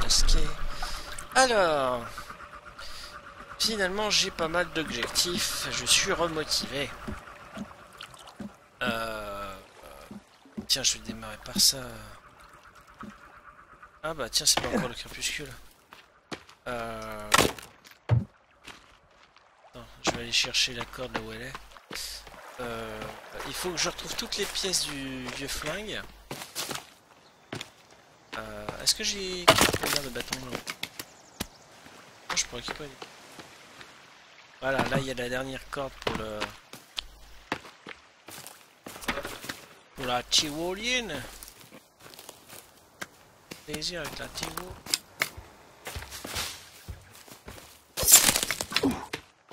Masqué. Alors, finalement j'ai pas mal d'objectifs, je suis remotivé. Tiens, je vais démarrer par ça. Ah bah tiens, c'est pas encore le crépuscule. Attends, je vais aller chercher la corde là où elle est. Il faut que je retrouve toutes les pièces du vieux flingue. Est-ce que j'ai combien de bâtons là? Non, je peux récupérer. Voilà, là il y a la dernière corde pour le... pour la Tivolienne. Plaisir avec la Tivo.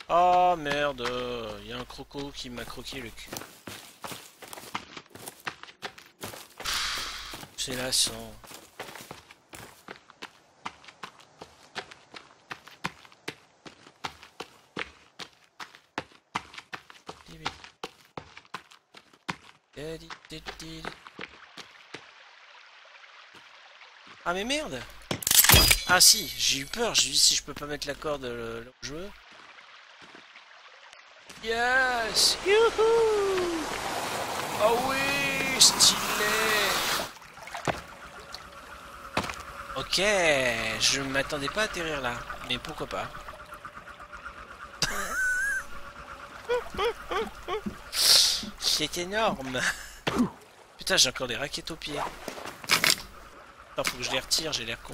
Oh merde, il y a un croco qui m'a croqué le cul. C'est lassant. Ah mais merde! Ah si, j'ai eu peur, j'ai dit si je peux pas mettre la corde là où je veux. Yes! Youhou! Oh oui! Stylé! Ok, je m'attendais pas à atterrir là, mais pourquoi pas? C'est énorme! Putain, j'ai encore des raquettes aux pieds. Attends, faut que je les retire, j'ai l'air con.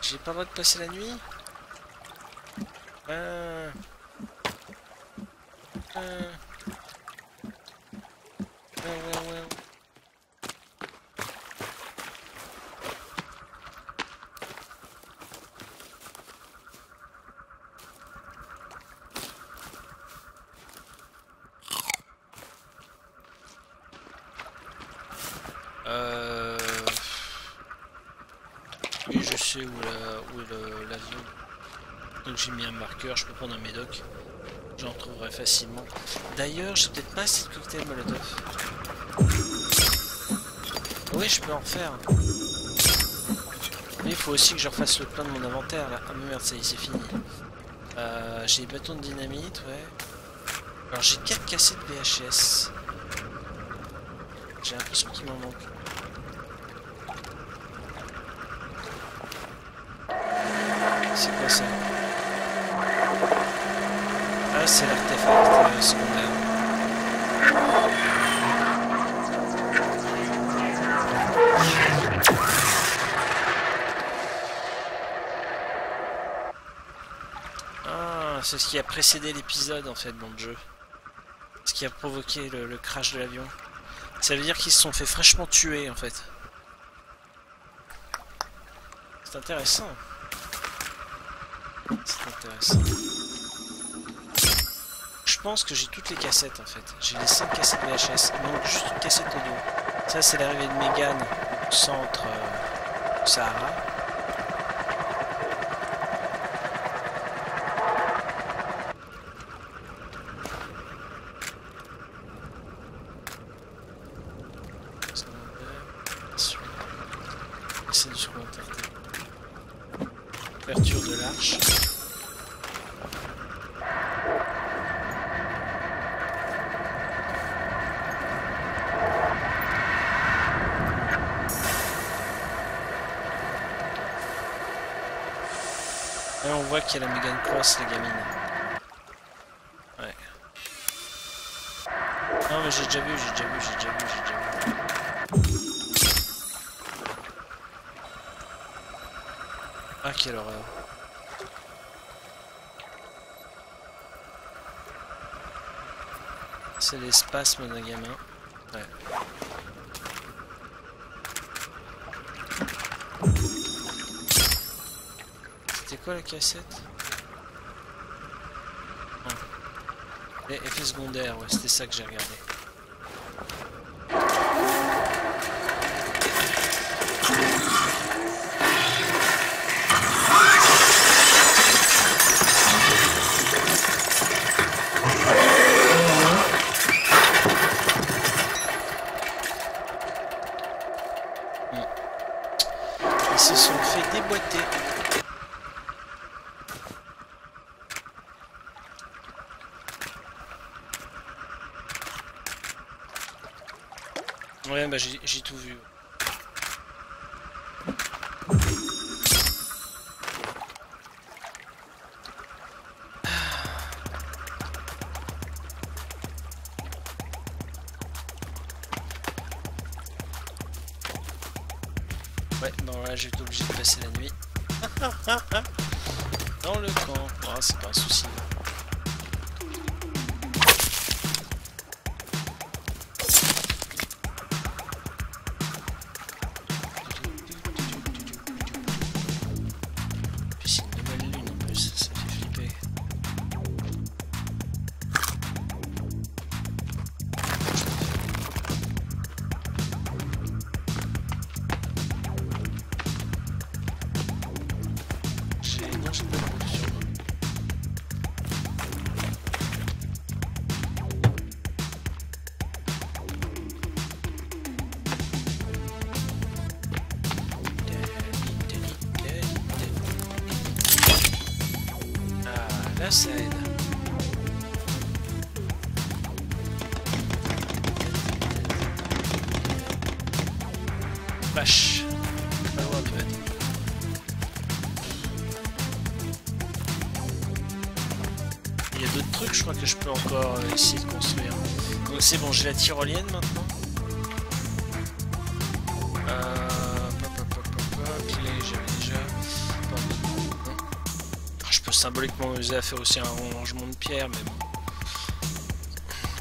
J'ai pas le droit de passer la nuit. Je sais où est l'avion, donc j'ai mis un marqueur, je peux prendre un médoc, j'en trouverai facilement. D'ailleurs, je sais peut-être pas assez de cocktail molotov. Oui, je peux en faire. Mais il faut aussi que je refasse le plein de mon inventaire là. Ah merde, ça y est, c'est fini. J'ai des bâtons de dynamite, ouais. Alors j'ai 4 cassettes VHS. J'ai l'impression qu'il m'en manque. C'est quoi ça? Ah, c'est l'artefact secondaire. Ah, c'est ce qui a précédé l'épisode en fait dans le jeu. Ce qui a provoqué le crash de l'avion. Ça veut dire qu'ils se sont fait fraîchement tuer en fait. C'est intéressant. C'est intéressant. Je pense que j'ai toutes les cassettes en fait. J'ai les 5 cassettes VHS. Donc juste une cassette audio. Ça c'est l'arrivée de Megan au centre Sahara. C'est du surmonteur. Ouverture de l'arche. Là on voit qu'il y a la Megan Cross, la gamine. Ouais. Non mais j'ai déjà vu. Ah, quelle horreur. C'est l'espace, mon gamin. Ouais. C'était quoi la cassette? Ah. Les effets secondaires, ouais, c'était ça que j'ai regardé. fait déboîter. Ouais, bah j'ai tout vu. Ouais, bon là j'ai été obligé de passer la nuit dans le camp. Oh, c'est pas un souci. Ça aide. Vache. Pas loin de mettre. Il y a d'autres trucs, je crois que je peux encore essayer de construire. Donc c'est bon, j'ai la tyrolienne maintenant. Symboliquement usé à faire aussi un rangement de pierre, mais bon.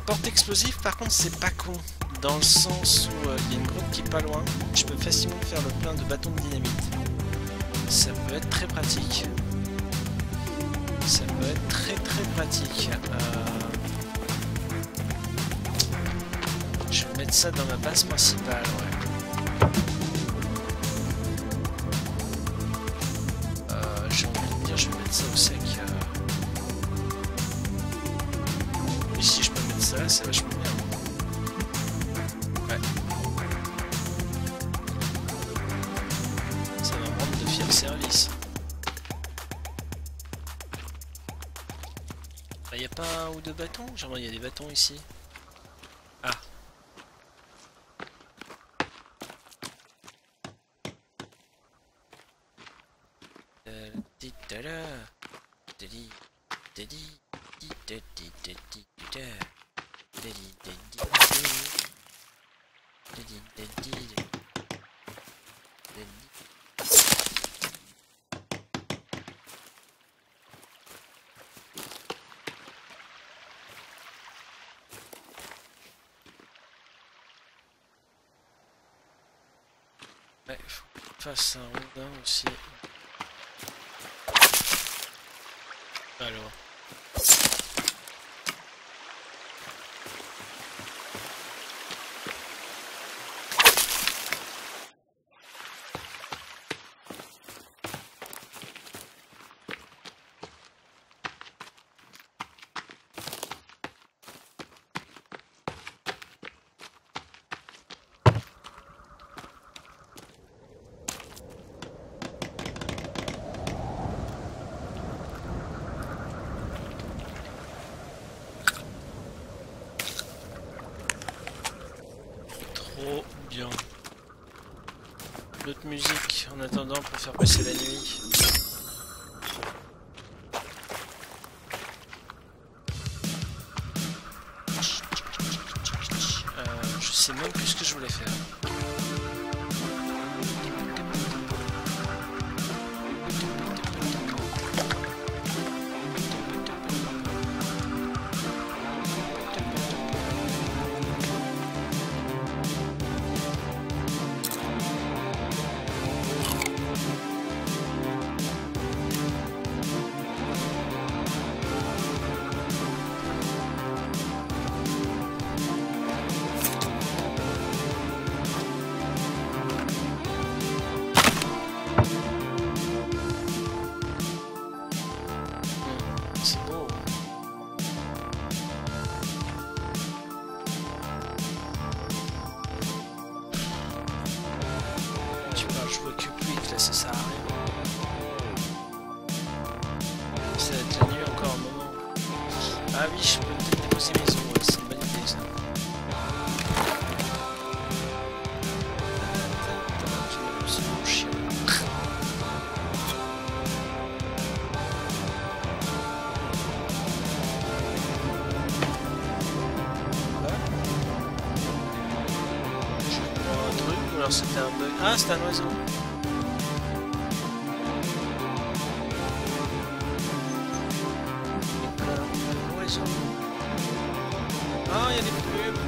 Porte explosive, par contre, c'est pas con. Dans le sens où il y a une grotte qui est pas loin, je peux facilement faire le plein de bâtons de dynamite. Ça peut être très pratique. Ça peut être très très pratique. Je vais mettre ça dans ma base principale, ouais. Ça au sec. Ici je peux mettre ça, c'est vachement bien. Ouais. Ça va me rendre de fiers services. Il n'y a pas un ou deux bâtons? J'aimerais il y a des bâtons ici. Ah. Ouais, faut qu'on fasse un rondin aussi. Alors. Bien. D'autres musiques en attendant pour faire passer la nuit. Je sais même plus ce que je voulais faire. amis, je peux peut-être dépasser mes os, c'est une bonne idée ça. Je prends un truc ou alors c'était un bug. Ah, c'était un oiseau. Ah, il y a des plumes.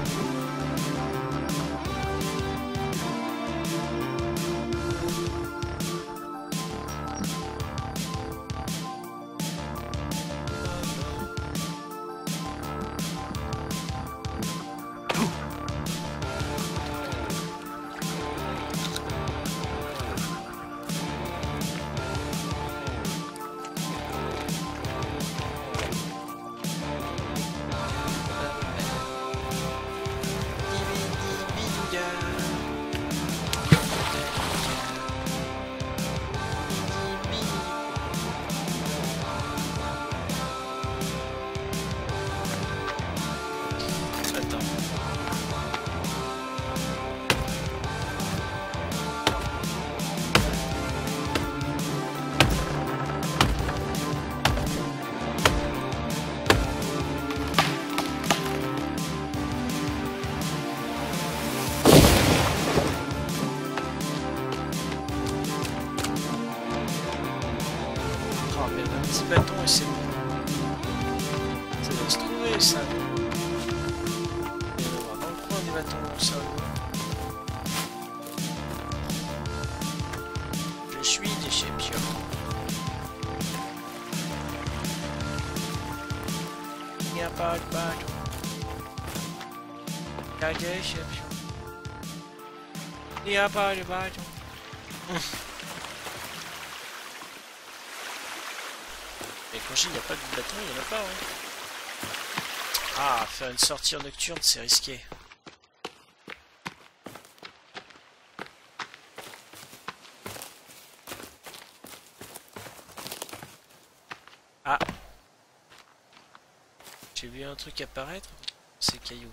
Mais quand il n'y a pas de bâton, il n'y en a pas, hein. Ah, faire une sortie en nocturne, c'est risqué. Ah. J'ai vu un truc apparaître, c'est caillou.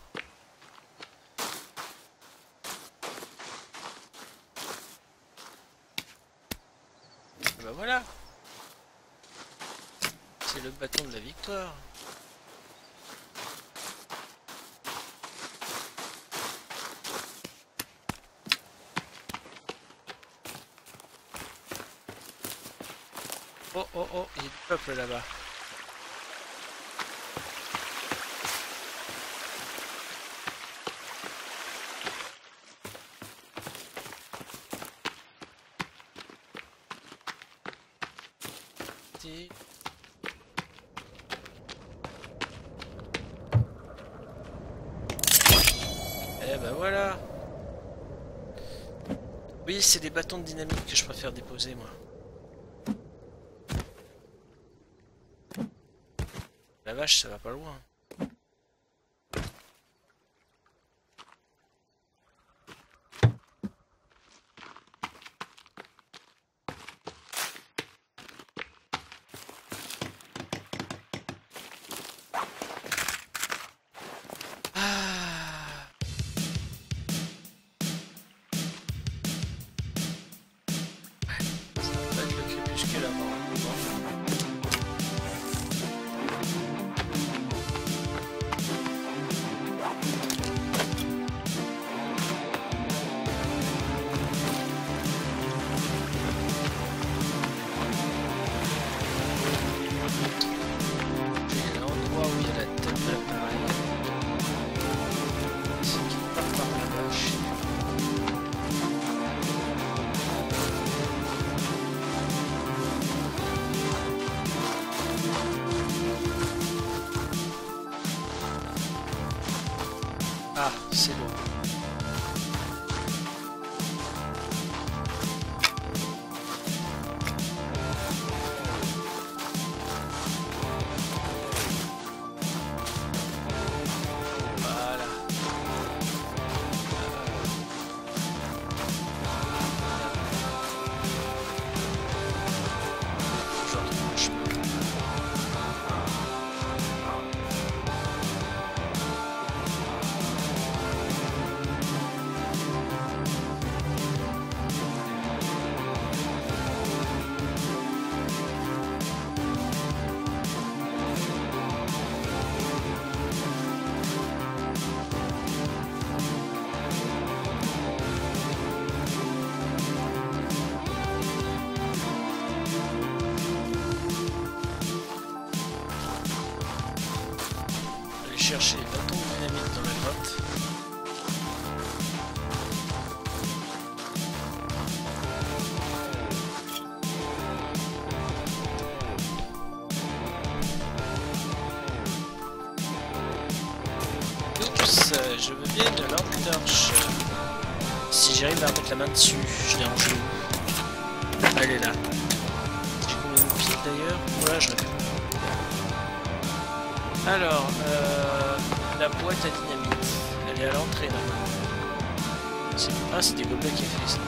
Voilà, c'est le bâton de la victoire. Oh oh oh, il y a du peuple là-bas. C'est des bâtons de dynamite que je préfère déposer, moi. La vache, ça va pas loin. chercher les bâtons de dynamite dans la grotte. Oups, je veux bien de l'arc torche. Si j'arrive à remettre la main dessus, je l'ai en jeu. Elle est là. J'ai combien de piles d'ailleurs? Voilà, je l'ai. Alors, la boîte à dynamite, elle est à l'entrée là. Ah, c'est des gobelets qui a fait ça.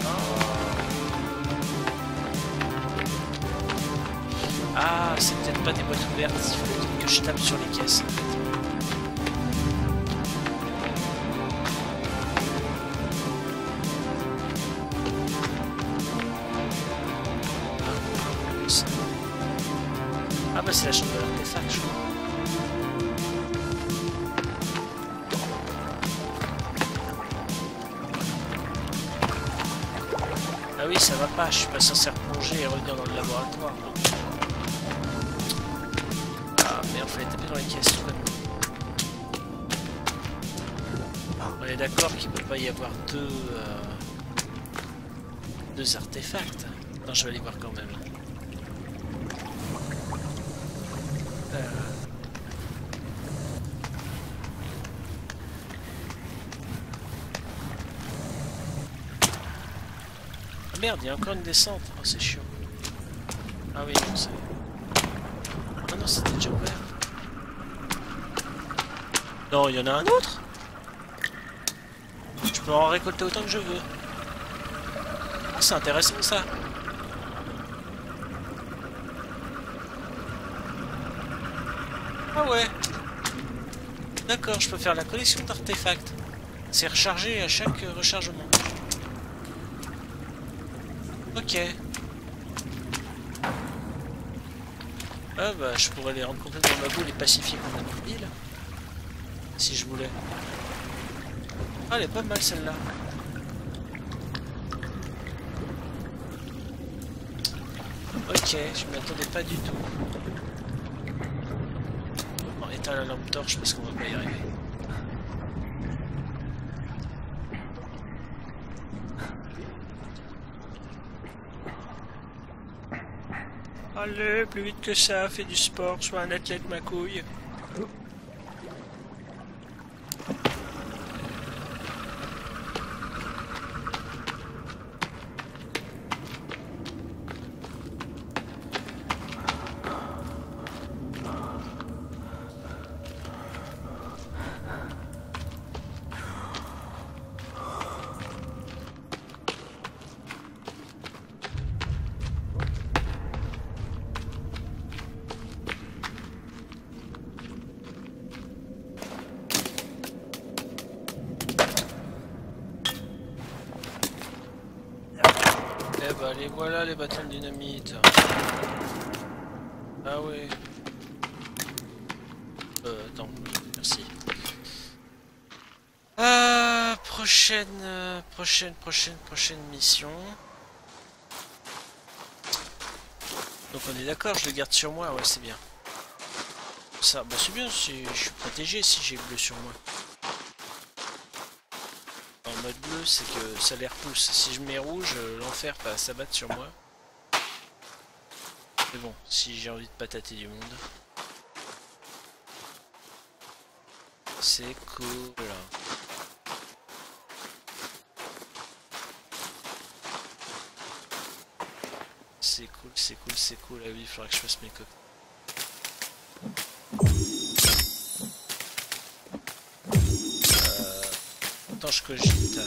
Oh. Ah, c'est peut-être pas des boîtes ouvertes, il faut que je tape sur les caisses en fait. C'est la chambre de l'artefact, je crois. Ah oui, ça va pas, je suis pas censé replonger et revenir dans le laboratoire. Ah merde, fallait taper dans les caisses tout à l'heure. On est d'accord qu'il peut pas y avoir deux artefacts. Non, je vais aller voir quand même. Merde, il y a encore une descente. Oh, c'est chiant. Ah oui, non, c'est... Ah non, c'était déjà ouvert. Non, il y en a un autre. Je peux en récolter autant que je veux. Ah, c'est intéressant, ça. Ah ouais. D'accord, je peux faire la collection d'artefacts. C'est rechargé à chaque rechargement. Ok. Ah bah je pourrais les rendre complètement ma boule et pacifier complètement l'île. Si je voulais. Ah, elle est pas mal celle-là. Ok, je m'attendais pas du tout. On éteint la lampe torche parce qu'on va pas y arriver. Allez, plus vite que ça, fais du sport, sois un athlète ma couille. Les voilà les bâtons de dynamite. Ah ouais. Attends, merci. Ah, prochaine mission. Donc on est d'accord, je le garde sur moi, ouais c'est bien. Ça, bah c'est bien, si je suis protégé si j'ai bleu sur moi. Mode bleu, c'est que ça les repousse. Si je mets rouge, l'enfer va s'abattre sur moi. Mais bon, si j'ai envie de patater du monde, c'est cool. C'est cool, c'est cool, c'est cool. Ah oui, il faudra que je fasse mes copies. Je cogite.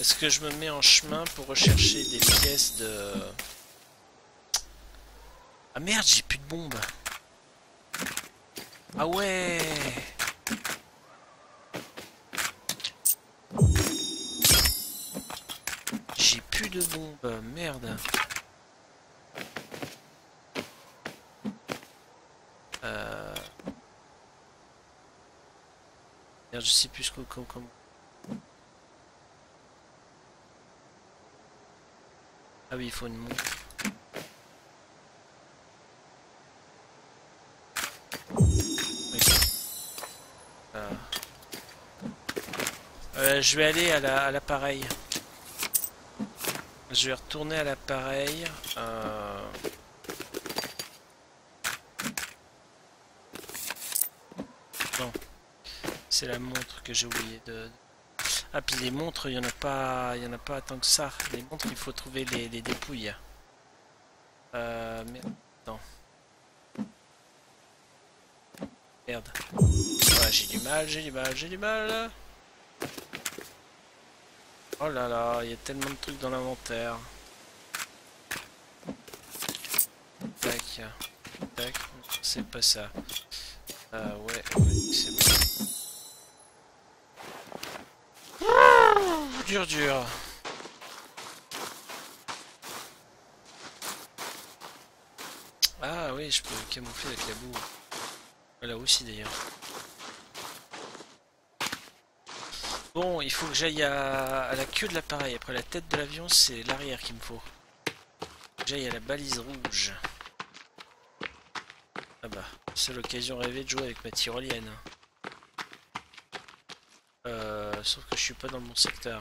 Est-ce que je me mets en chemin pour rechercher des pièces de... Ah merde, j'ai plus de bombes. Ah ouais. J'ai plus de bombes, merde. Merde, je sais plus ce que... Ah oui, il faut une montre. Je vais aller à l'appareil. Je vais retourner à l'appareil. Non. C'est la montre que j'ai oublié de... Ah, puis les montres, il n'y en a pas... Il n'y en a pas tant que ça. Les montres, il faut trouver les dépouilles. Merde. Non. Merde. Ouais, j'ai du mal. Oh là là, il y a tellement de trucs dans l'inventaire. Tac. Tac. C'est pas ça. Ouais, c'est bon. Dur. Ah oui, je peux me camoufler avec la boue. Là aussi d'ailleurs. Bon, il faut que j'aille à la queue de l'appareil. Après la tête de l'avion, c'est l'arrière qu'il me faut. J'aille à la balise rouge. Ah bah, c'est l'occasion rêvée de jouer avec ma tyrolienne. Sauf que je suis pas dans le bon secteur.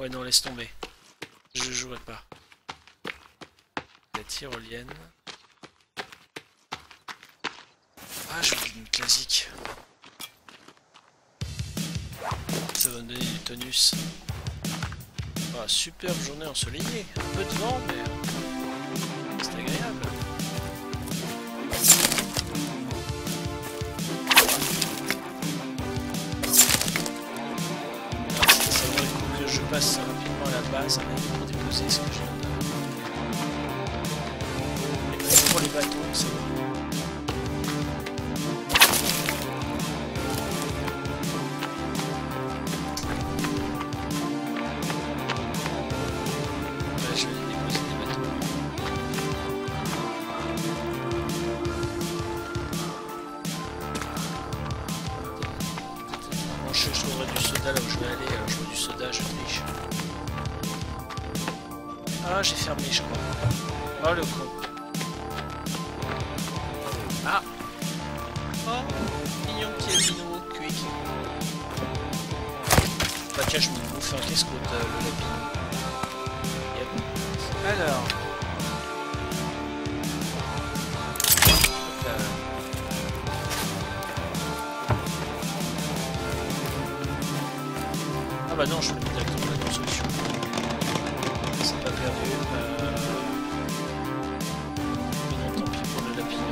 Ouais non, laisse tomber. Je jouerai pas. La tyrolienne. Ah, je voulais une classique. Ça va me donner du tonus. Ah, superbe journée ensoleillée. Un peu de vent, mais c'est agréable. Alors, ça vaut le coup que je passe rapidement à la base pour déposer ce que j'ai là. Et bien, c'est pour les bateaux, c'est bon. J'ai fermé, je crois. Oh le con. Ah. Oh, mignon qui est nouveau quick. Bah tiens, je me bouffe un casse-croûte le lapin. Yep. Alors. Ah bah non, je me mets directement la construction. C'est pas perdu. Non, tant pis pour le lapin.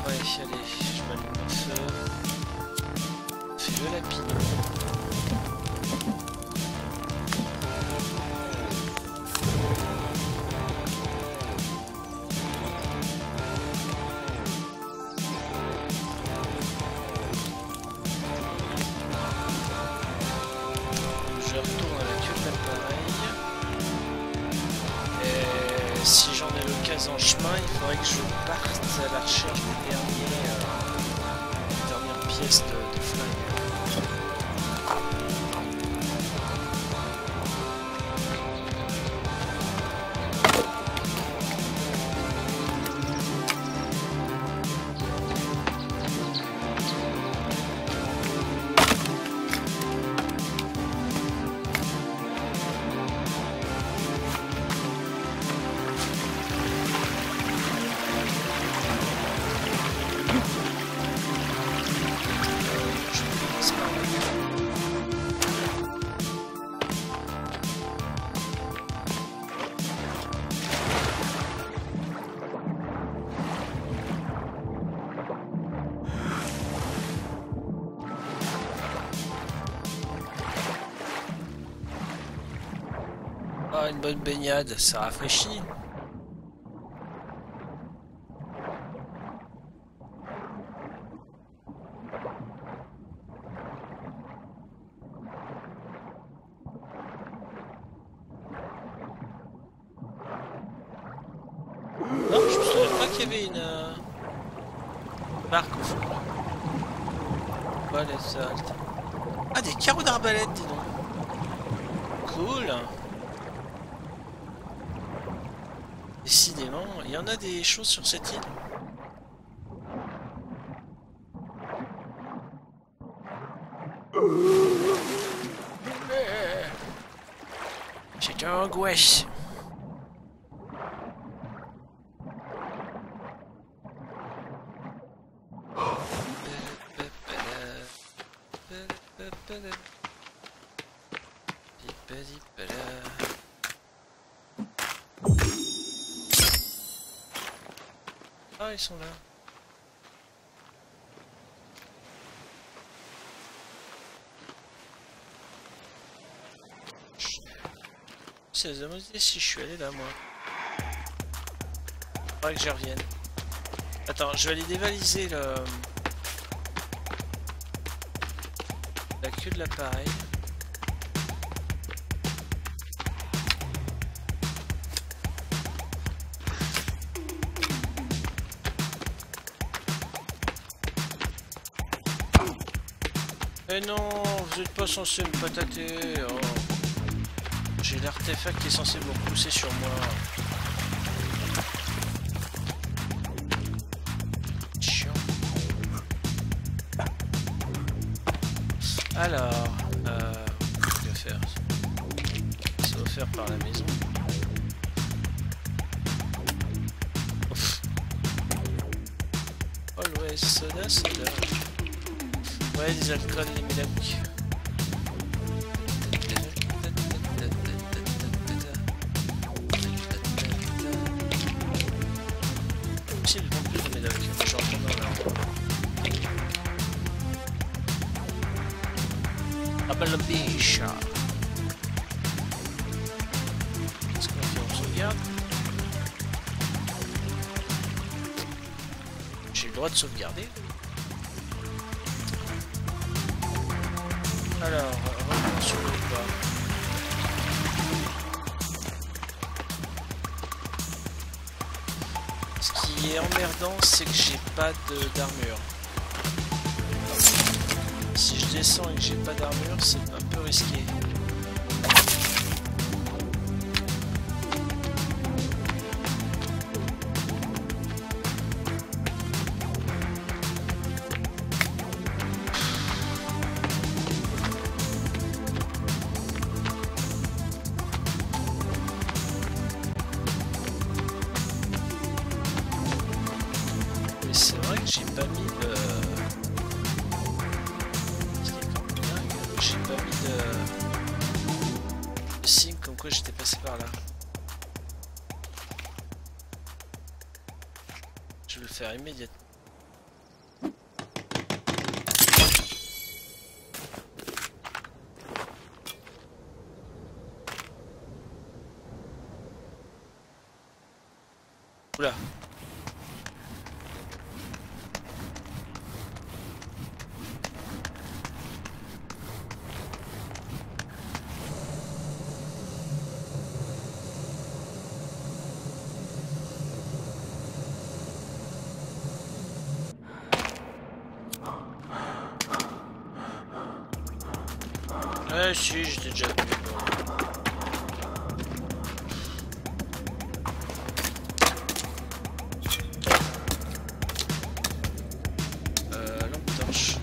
Ouais, allez, je m'allume le feu. Fais le lapin. En chemin, il faudrait que je parte à la recherche des dernières pièces de une bonne baignade, ça rafraîchit. Non, je me souviens pas qu'il y avait une barque au fond. Voilà, ça. Ah, des carreaux d'arbalète, dis donc. Cool. Décidément, il y en a des choses sur cette île. C'est une angoisse. Ah, ils sont là. Ça vous a demandé si je suis allé là, moi. Faudrait que j'y revienne. Attends, je vais aller dévaliser le... la queue de l'appareil. Mais non, vous n'êtes pas censé me patater. Oh. J'ai l'artefact qui est censé me repousser sur moi. Chiant. Alors, que faire? C'est offert par la maison. Always soda, soda. Ouais, des alcools, les milacs. Est-ce qu'on se regarde? J'ai le droit de sauvegarder. Alors, revenons sur le bas. Ce qui est emmerdant, c'est que j'ai pas d'armure. Si je descends et que j'ai pas d'armure, c'est un peu risqué. Mais c'est vrai que j'ai pas mis de... j'étais passé par là. Je vais le faire immédiatement. Oula. Ah si, j'étais déjà venu. Lampe torche.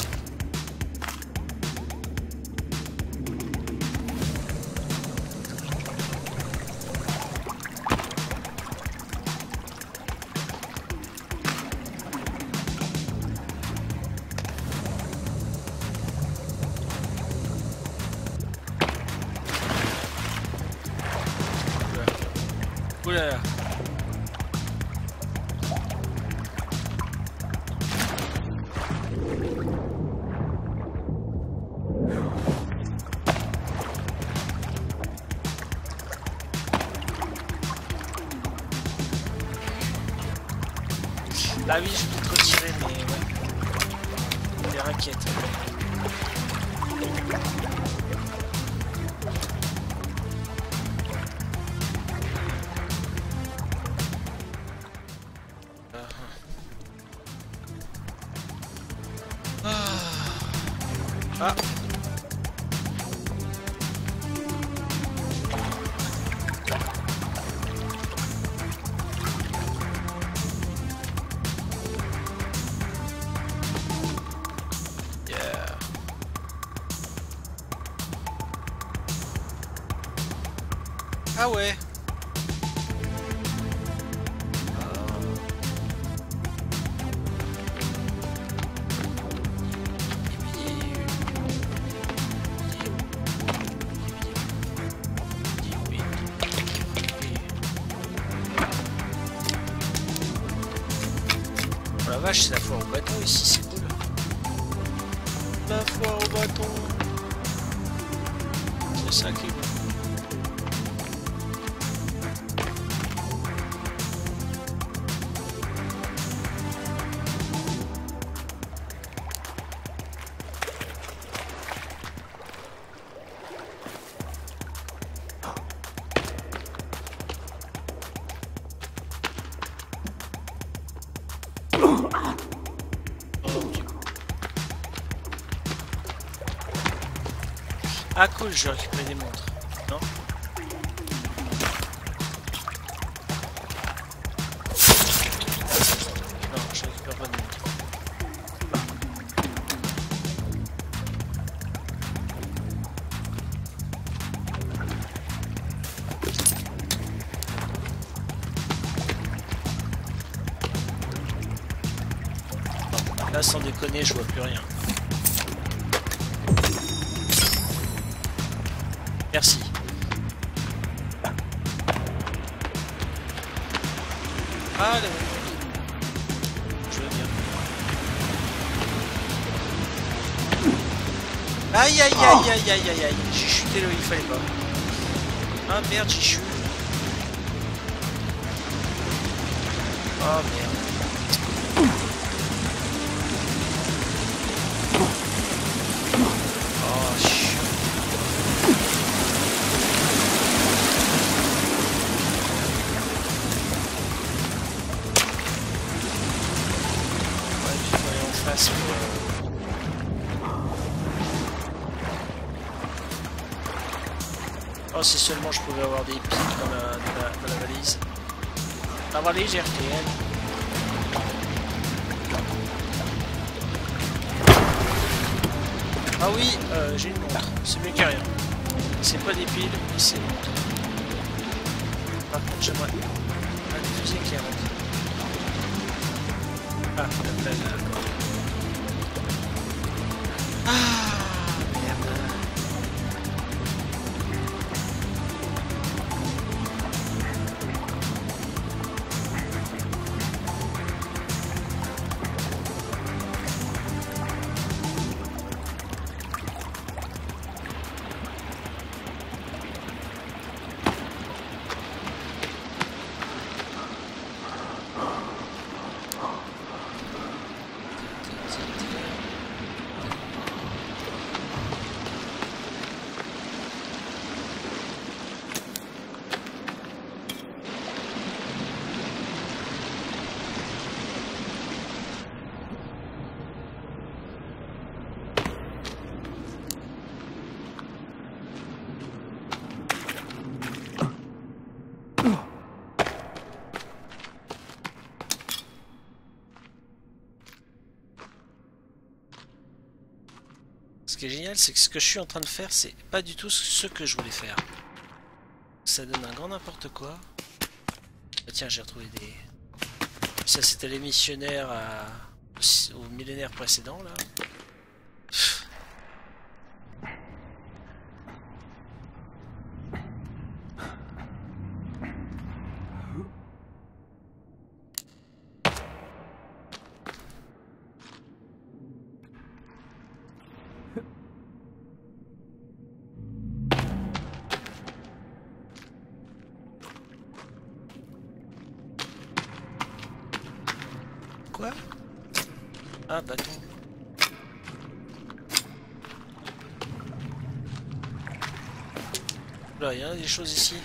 Oulala. Bah oui, je peux te retirer, mais ouais. Il est inquiète. Ah ouais. C'est la foire au bâton ici, c'est cool. La foire au bâton. C'est ça qui est bon. Ah cool, je vais récupérer des montres, non? Non, je récupère pas de montres. Là, sans déconner, je vois plus rien. Merci. Allez. Je veux bien. Aïe aïe aïe aïe aïe aïe aïe. J'ai chuté là où il fallait pas. Ah merde, j'y chute. Oh merde. Oh, si seulement je pouvais avoir des pics dans la valise. La valise est RTL. Ah oui, j'ai une montre, c'est mieux que rien. C'est pas des piles, mais c'est une montre. Par contre, j'aimerais un fusil qui rentre. Ah, la peine. Ah, ce qui est génial, c'est que ce que je suis en train de faire, c'est pas du tout ce que je voulais faire. Ça donne un grand n'importe quoi. Ah, tiens, j'ai retrouvé des... Ça, c'était les missionnaires au millénaire précédent, là. Ah, bâton. Là, il y a des choses ici.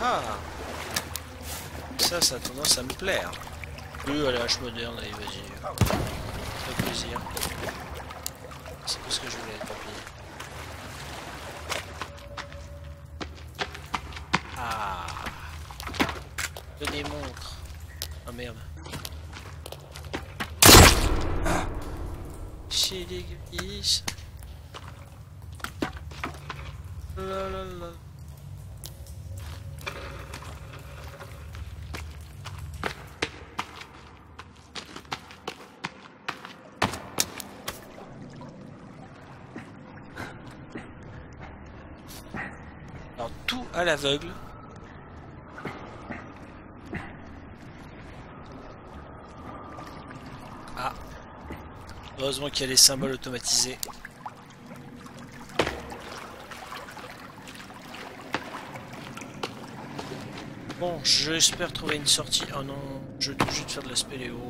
Ah ça, ça a tendance à me plaire. Oui, à la hache moderne, allez, vas-y. Ça fait plaisir. C'est tout ce que je voulais, tant pis. Donnez montre. Ah merde. Chez les guillis. La la la. Alors tout à l'aveugle. Ah. Heureusement qu'il y a les symboles automatisés. Bon, j'espère trouver une sortie. Oh non, je vais tout juste faire de la spéléo.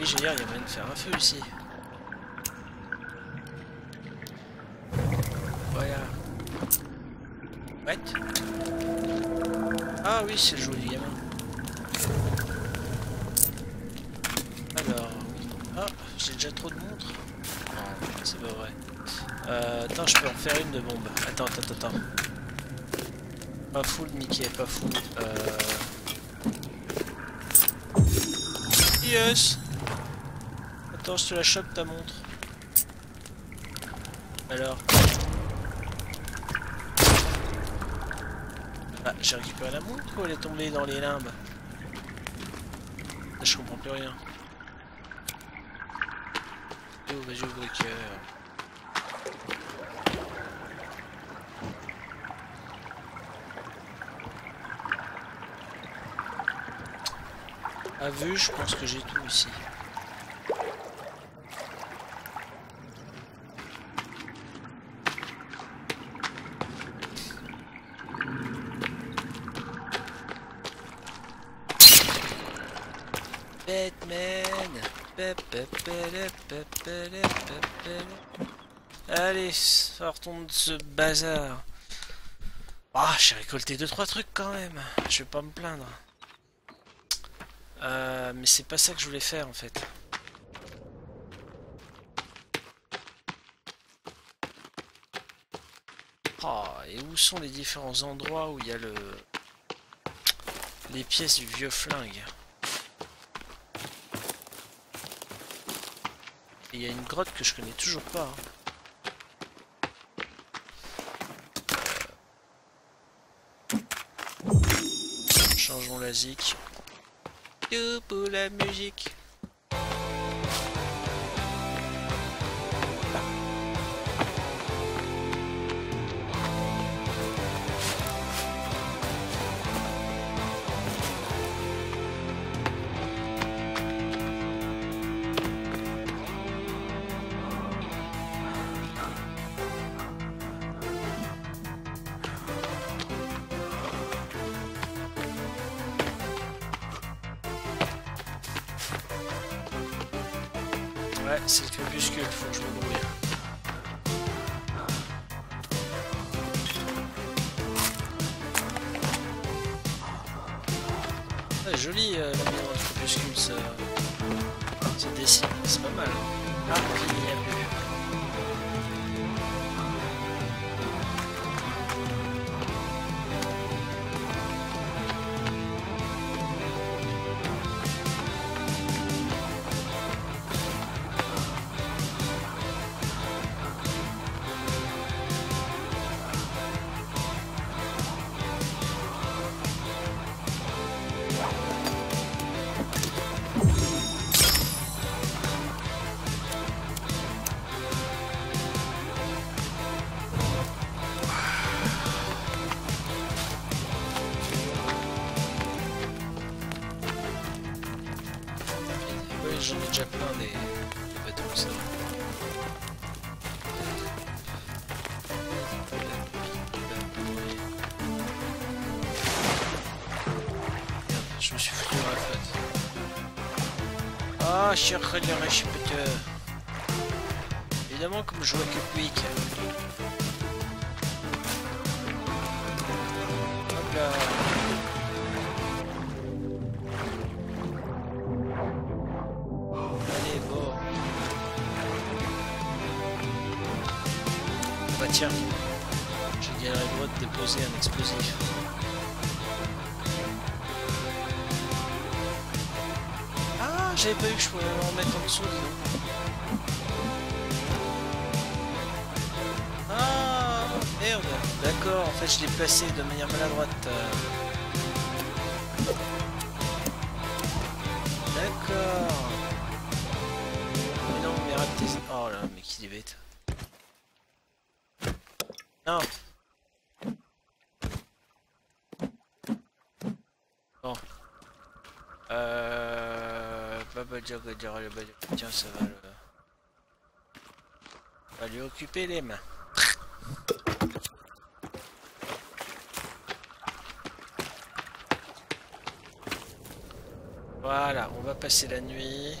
Et j'ai l'air, il y a moyen de faire un feu ici. Voilà. What? Ah oui, c'est le jeu du gamin. Alors... Ah, j'ai déjà trop de montres. Non, c'est pas vrai. Attends, je peux en faire une de bombe. Attends. Pas full, Mickey, pas full. Yes. Attends, je te la chope ta montre. Alors. Ah, j'ai récupéré la montre ou elle est tombée dans les limbes? Là, je comprends plus rien. Oh, vas-y, ouvre le cœur. A vue, je pense que j'ai tout ici. Batman. Allez, sortons de ce bazar. Ah, oh, j'ai récolté 2-3 trucs quand même. Je vais pas me plaindre. Mais c'est pas ça que je voulais faire en fait. Oh, et où sont les différents endroits où il y a les pièces du vieux flingue? Il y a une grotte que je connais toujours pas. Hein. Changeons la zik. Tout pour la musique. Ouais, c'est le crépuscule, faut que je me brouille. Ah, joli la manière du crépuscule, ça se dessine, c'est pas mal. Ah, il n'y a j'en ai déjà plein des bâtons comme ça. je me suis foutu dans la flotte. Ah, je suis péteux. Évidemment, comme je vois que Quick. Hop là. Allez, bon. Bah tiens, j'ai galéré le droit de déposer un explosif. J'avais pas eu que je pouvais en mettre en dessous, disons. Ah merde, d'accord, en fait je l'ai placé de manière maladroite. D'accord. Mais non, mais raté. Oh là, mais qu'il est bête. Non. Bon. Tiens, ça va le... On va lui occuper les mains. Voilà, on va passer la nuit.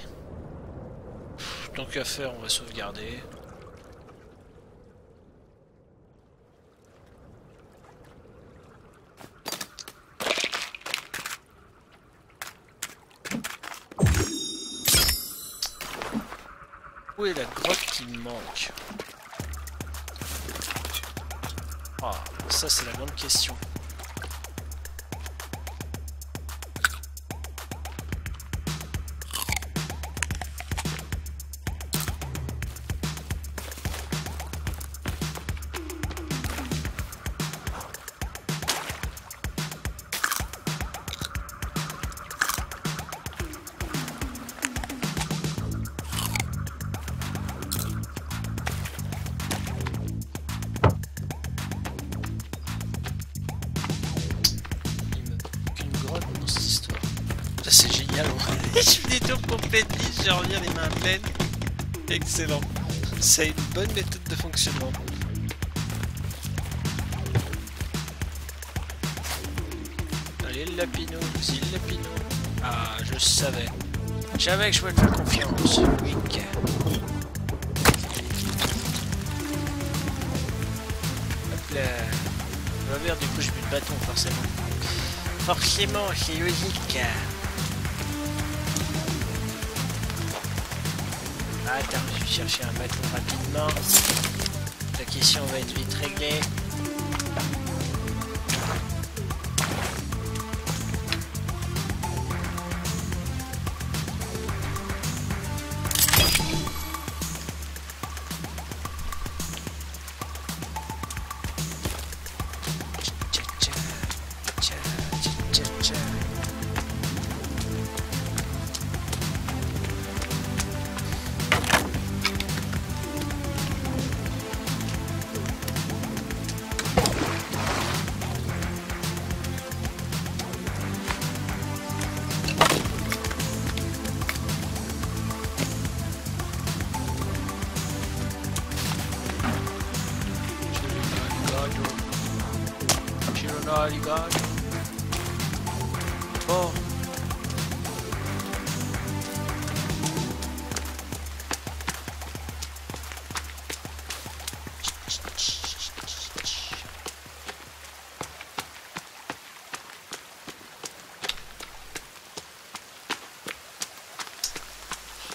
Pff, tant qu'à faire, on va sauvegarder. Où est la grotte qui me manque? Ah, ça c'est la grande question. Je reviens les mains pleines. Excellent. C'est une bonne méthode de fonctionnement. Allez, le lapinou, vas-y le lapinou. Ah, je savais. J'avais que je pouvais te faire confiance. Week. Hop là. Oh merde, du coup, j'ai plus de bâton, forcément. Forcément, c'est logique. Ah, t'as dû chercher un bâton rapidement. La question va être vite réglée.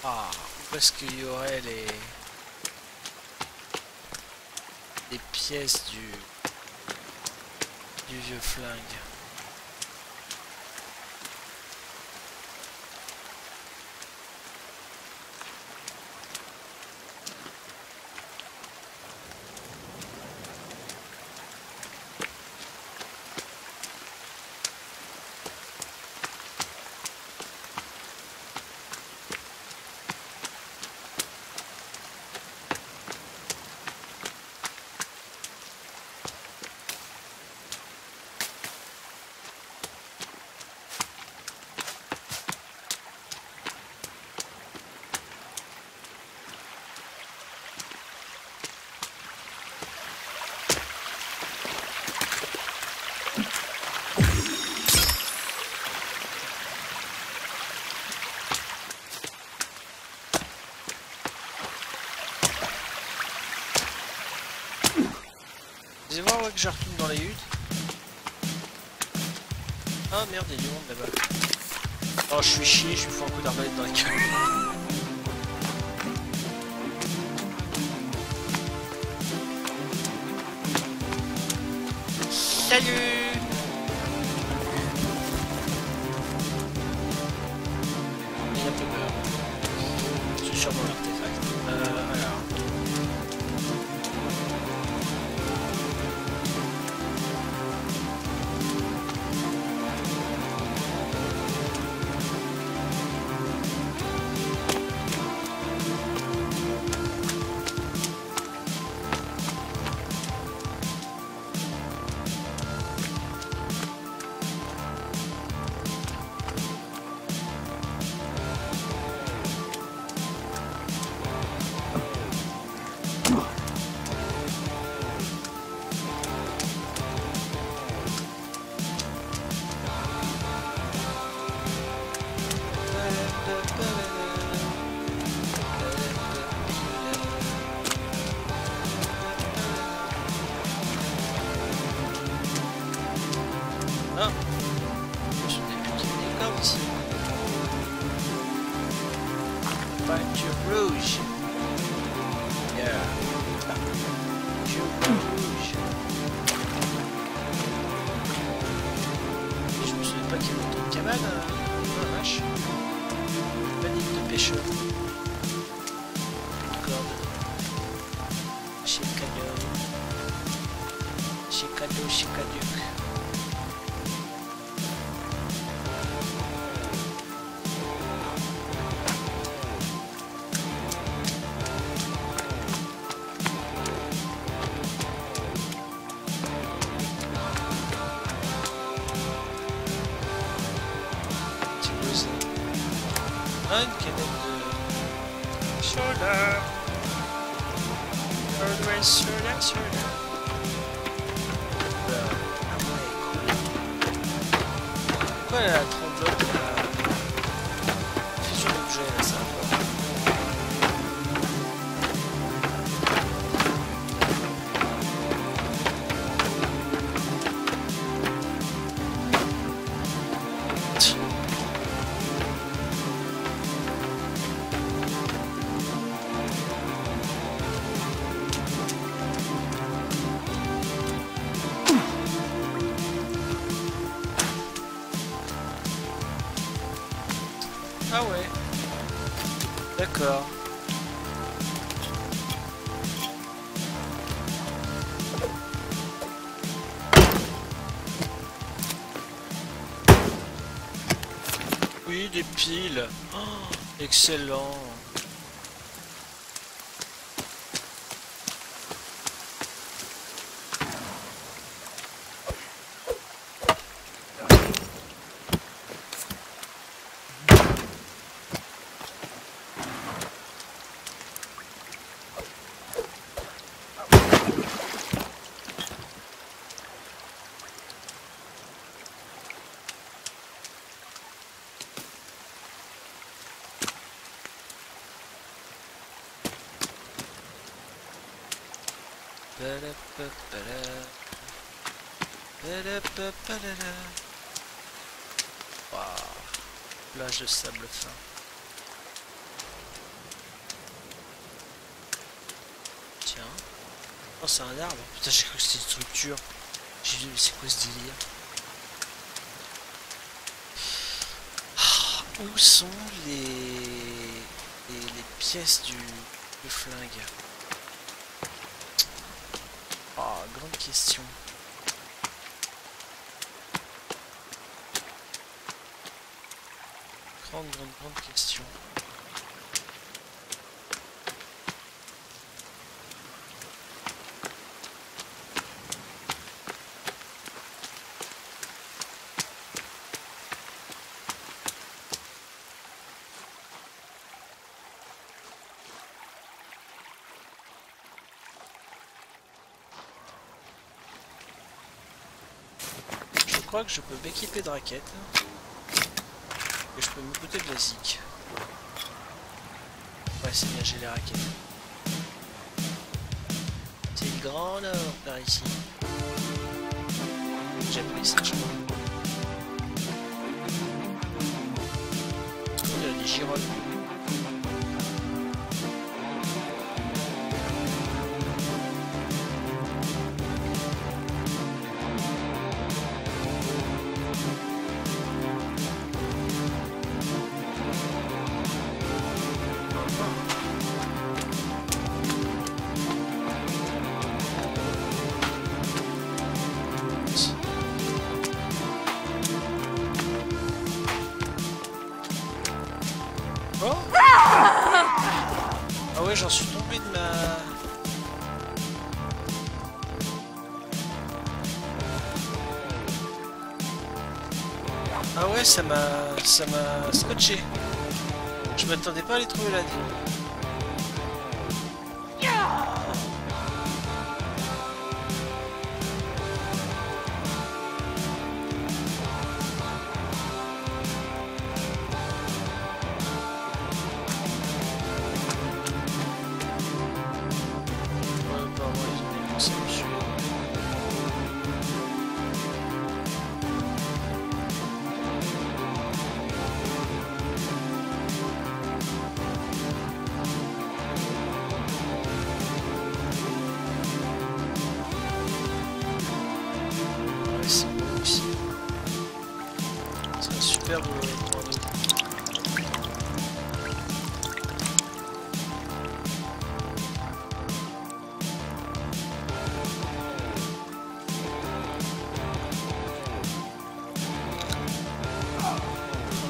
Ah, parce qu'il y aurait les pièces du vieux flingue. Vous allez voir ouais, que je retourne dans les huttes. Ah merde, il y a du monde là-bas. Oh, je suis chié, je me fous un coup d'arbalète dans la gueule. Salut! Des piles, oh, excellent. Wow. Plage de sable fin. Tiens. Oh, c'est un arbre. Putain, j'ai cru que c'était une structure. J'ai dit, mais c'est quoi ce délire? Ah, où sont les pièces du flingue? Ah, grande question. Grande question. Je crois que je peux m'équiper de raquettes. Je peux me coûter de la zik. Ouais, c'est bien, j'ai les raquettes. C'est du Grand Nord par ici. J'ai pris ça, je crois. Il y a des girolles. J'en suis tombé de ma... Ah ouais, ça m'a scotché. Je m'attendais pas à les trouver là.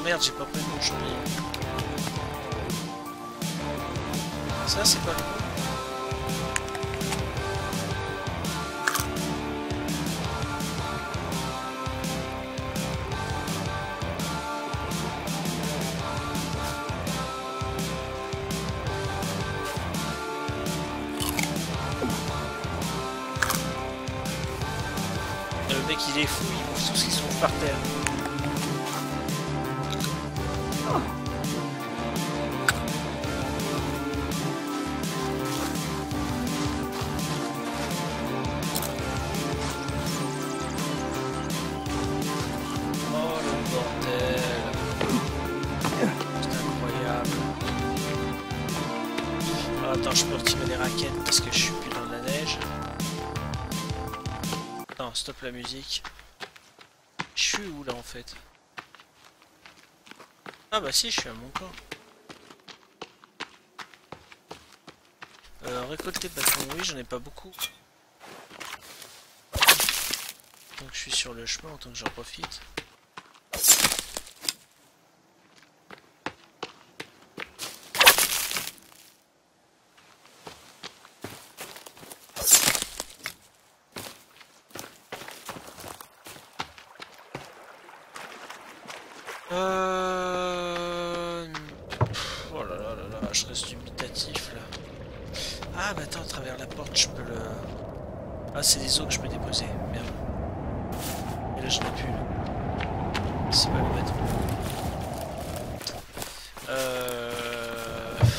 Merde, j'ai pas pris mon champignon. Ça, c'est pas cool. Le mec, il est fou, il bouffe tout ce qu'il se trouve par terre. Attends, je peux retirer les raquettes parce que je suis plus dans de la neige. Attends, stop la musique. Je suis où là en fait? Ah bah si, je suis à mon camp. Récolter bâton, oui, j'en ai pas beaucoup. Donc je suis sur le chemin, autant que j'en profite. Oh là, je reste dubitatif là. Ah bah attends, à travers la porte je peux le... Ah, c'est les os que je peux déposer, merde. Et là j'en ai plus là. C'est pas le bâton.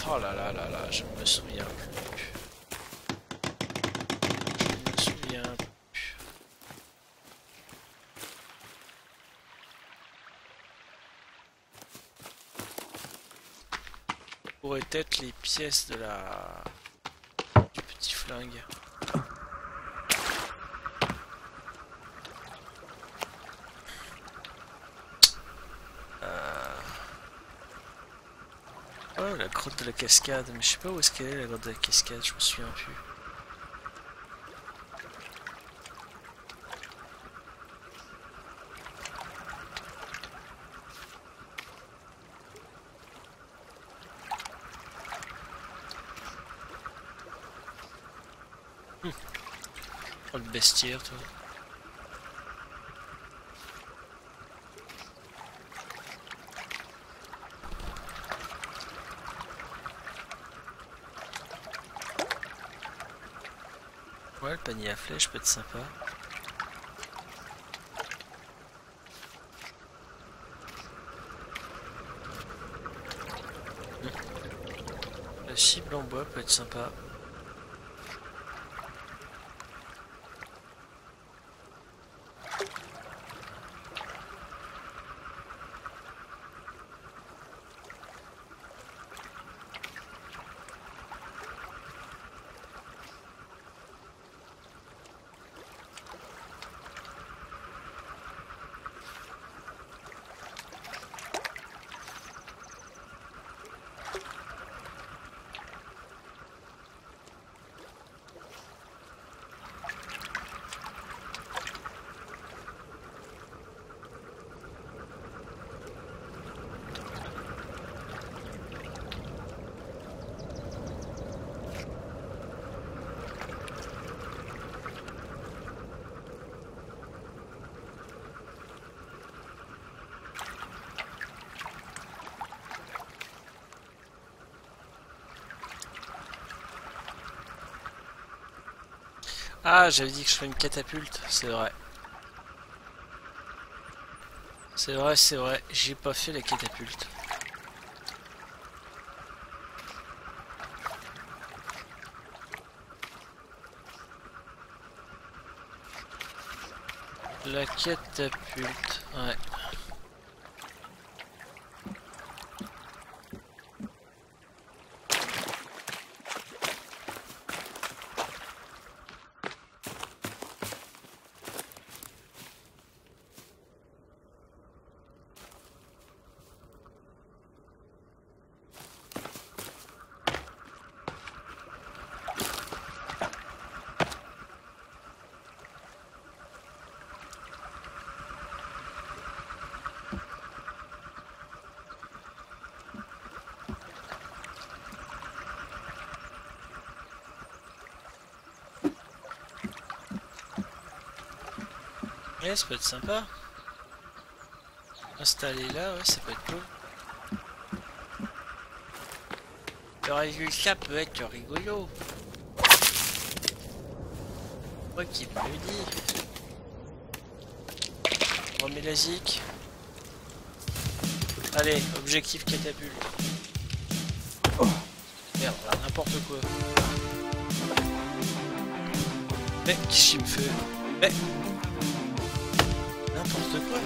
Oh là, je me souviens plus. Pourrait être les pièces de la... du petit flingue. Oh, la grotte de la cascade, mais je sais pas où est-ce qu'elle est la grotte de la cascade, je me souviens plus. Oh, le bestiaire, toi. Ouais, le panier à flèches peut être sympa. La cible en bois peut être sympa. Ah, j'avais dit que je ferais une catapulte, c'est vrai. C'est vrai, c'est vrai, j'ai pas fait la catapulte. La catapulte, ouais. Ouais, ça peut être sympa. Installer là, ouais, ça peut être cool. Le résultat peut être rigolo. Moi qui me le dis. Remets la zik. Allez, objectif catapulte. Oh. Merde, là, n'importe quoi. Mais qu'est-ce qu'il me fait? Mais... n'importe quoi.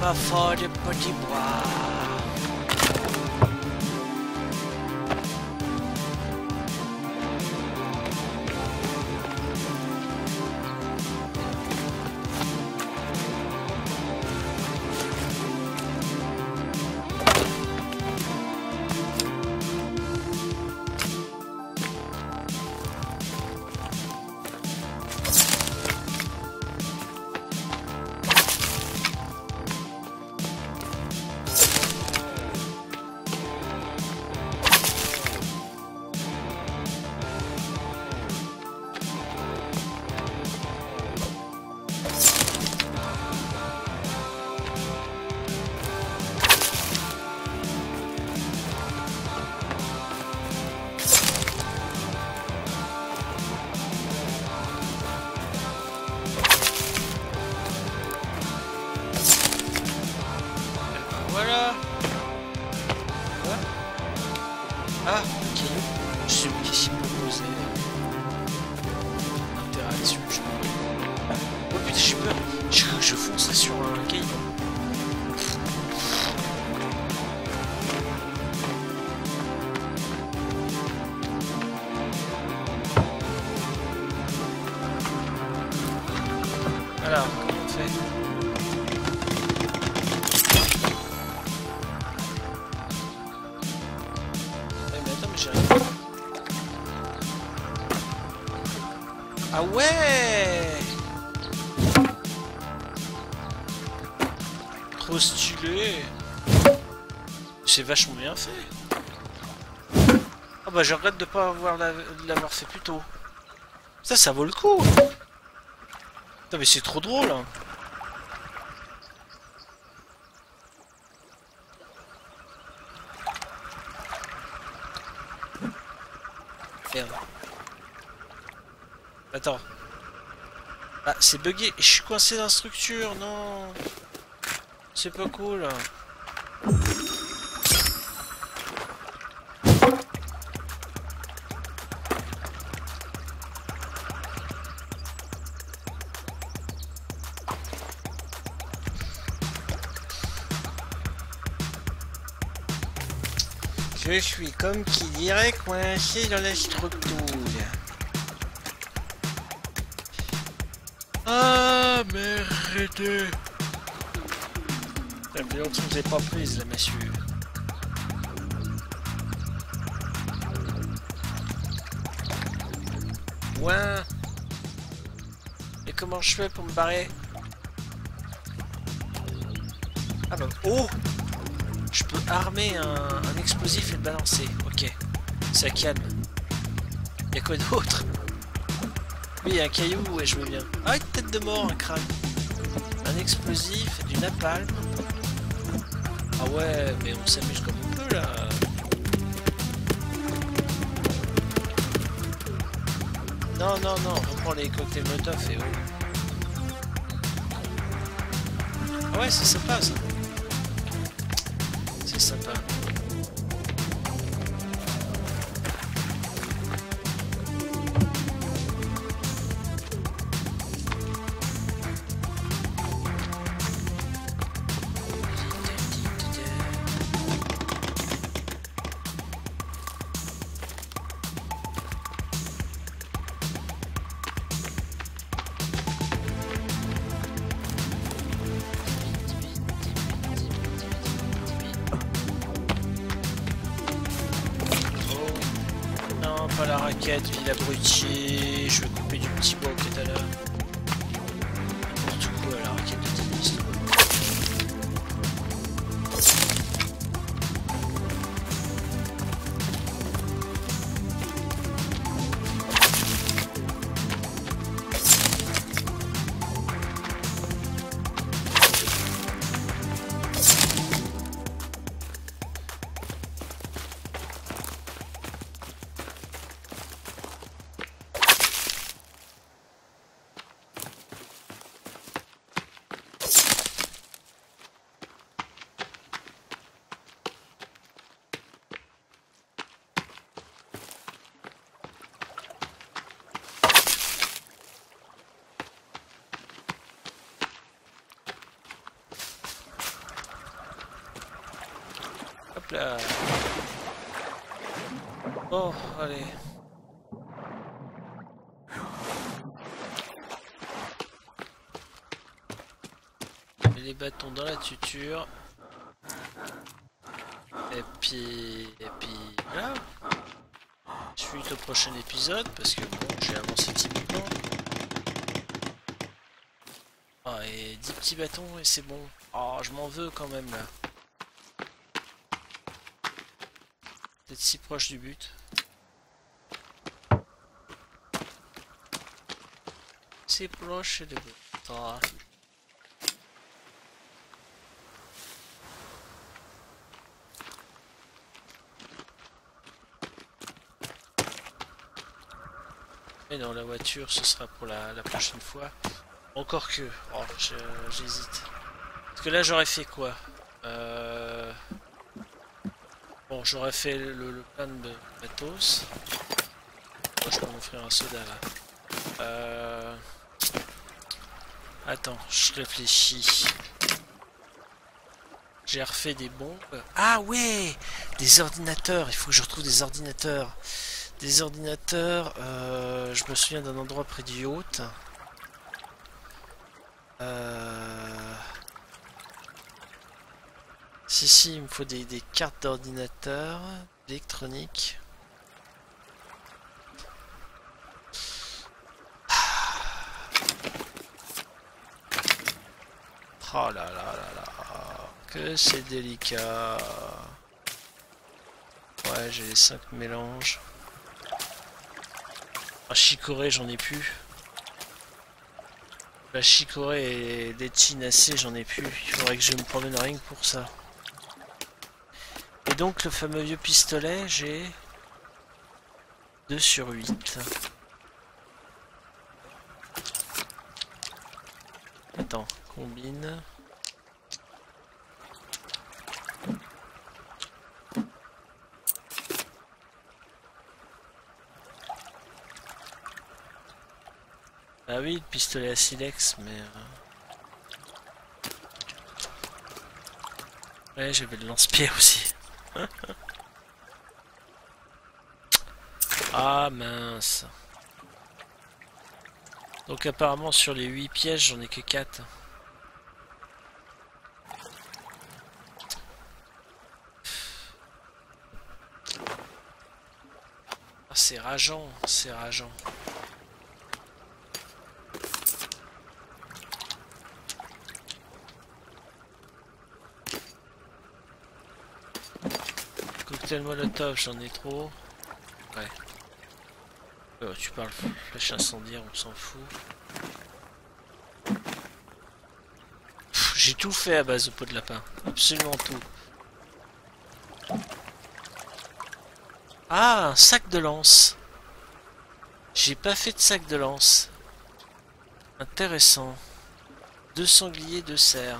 Pas fort de petit bois. Ah ouais! Trop stylé! C'est vachement bien fait! Ah bah je regrette de pas l'avoir fait plus tôt. Ça, ça vaut le coup! Putain mais c'est trop drôle! Hein. Merde. Attends. Ah, c'est bugué. Je suis coincé dans la structure, non. C'est pas cool. Je suis comme qui dirait coincé dans la structure. Ah merde. La violence ne s'est pas prise là, messieurs. Ouin. Et comment je fais pour me barrer? Ah bah... Oh! Je peux armer un explosif et le balancer. Ok. Ça calme. Y'a quoi d'autre? Oui, y'a un caillou, ouais, je veux bien. Ah, une tête de mort, un crâne. Un explosif, du napalm. Ah ouais, mais on s'amuse comme on peut, là. Non, non, non, on prend les cocktails Molotov et oh. Ah ouais, c'est sympa, ça. C'est sympa. La raquette, ville abrutie, je vais couper du petit bois que t'as là. Pour tout coup, la raquette de tennis. Là. Bon, allez. Et les bâtons dans la tuture. Et puis là. Suite au prochain épisode parce que bon, j'ai avancé timidement. Ah, et 10 petits bâtons et c'est bon. Oh, je m'en veux quand même là. Peut-être si proche du but. Si proche du but. Ah. Mais non, la voiture, ce sera pour la prochaine fois. Encore que... Oh, j'hésite. Parce que là, j'aurais fait quoi? Bon, j'aurais fait le plein de matos. Moi, je peux m'offrir un soda là. Attends, je réfléchis. J'ai refait des bombes. Ah ouais, des ordinateurs. Il faut que je retrouve des ordinateurs. Des ordinateurs. Je me souviens d'un endroit près du yacht. Si, il me faut des cartes d'ordinateur, d'électronique. Oh là là là là, que c'est délicat. Ouais, j'ai les 5 mélanges. Ah, chicorée, j'en ai plus. La chicorée et des tinacées, j'en ai plus. Il faudrait que je me promène rien que pour ça. Et donc le fameux vieux pistolet, j'ai 2 sur 8. Attends, combine. Ah oui, le pistolet à silex, mais... Ouais, j'avais le lance-pierre aussi. Ah mince. Donc apparemment sur les 8 pièges j'en ai que 4. Ah, c'est rageant, c'est rageant. Cocktail molotov, j'en ai trop. Ouais. Tu parles flèche incendiaire, on s'en fout. J'ai tout fait à base de peau de lapin. Absolument tout. Ah, un sac de lance. J'ai pas fait de sac de lance. Intéressant. 2 sangliers, 2 cerfs.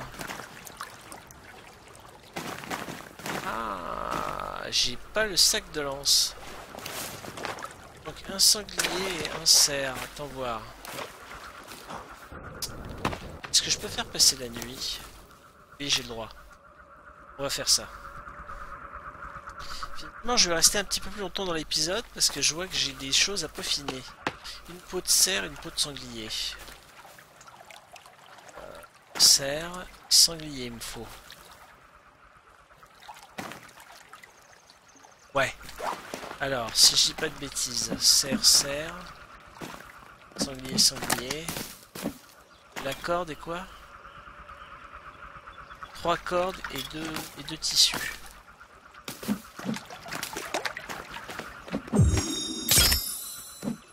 Ah, j'ai pas le sac de lance. Donc un sanglier et un cerf, attends voir. Est-ce que je peux faire passer la nuit? Oui, j'ai le droit. On va faire ça. Finalement, je vais rester un petit peu plus longtemps dans l'épisode parce que je vois que j'ai des choses à peaufiner. Une peau de cerf, une peau de sanglier. Cerf, sanglier il me faut. Ouais. Alors, si je dis pas de bêtises, serre, serre, sanglier, sanglier, la corde et quoi? 3 cordes et 2 tissus.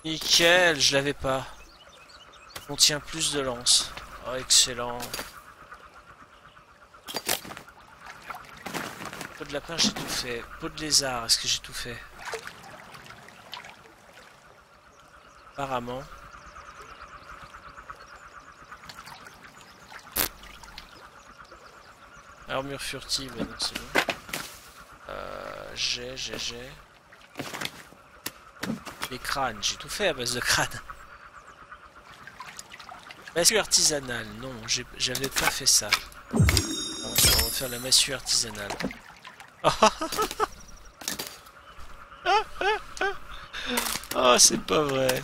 Nickel, je l'avais pas. Contient plus de lances. Oh, excellent. Peau de lapin, j'ai tout fait. Peau de lézard, est-ce que j'ai tout fait? Apparemment. Armure furtive, non c'est bon. J'ai. Les crânes, j'ai tout fait à base de crânes. Massue artisanale, non, j'avais pas fait ça. On va faire la massue artisanale. Oh, c'est pas vrai.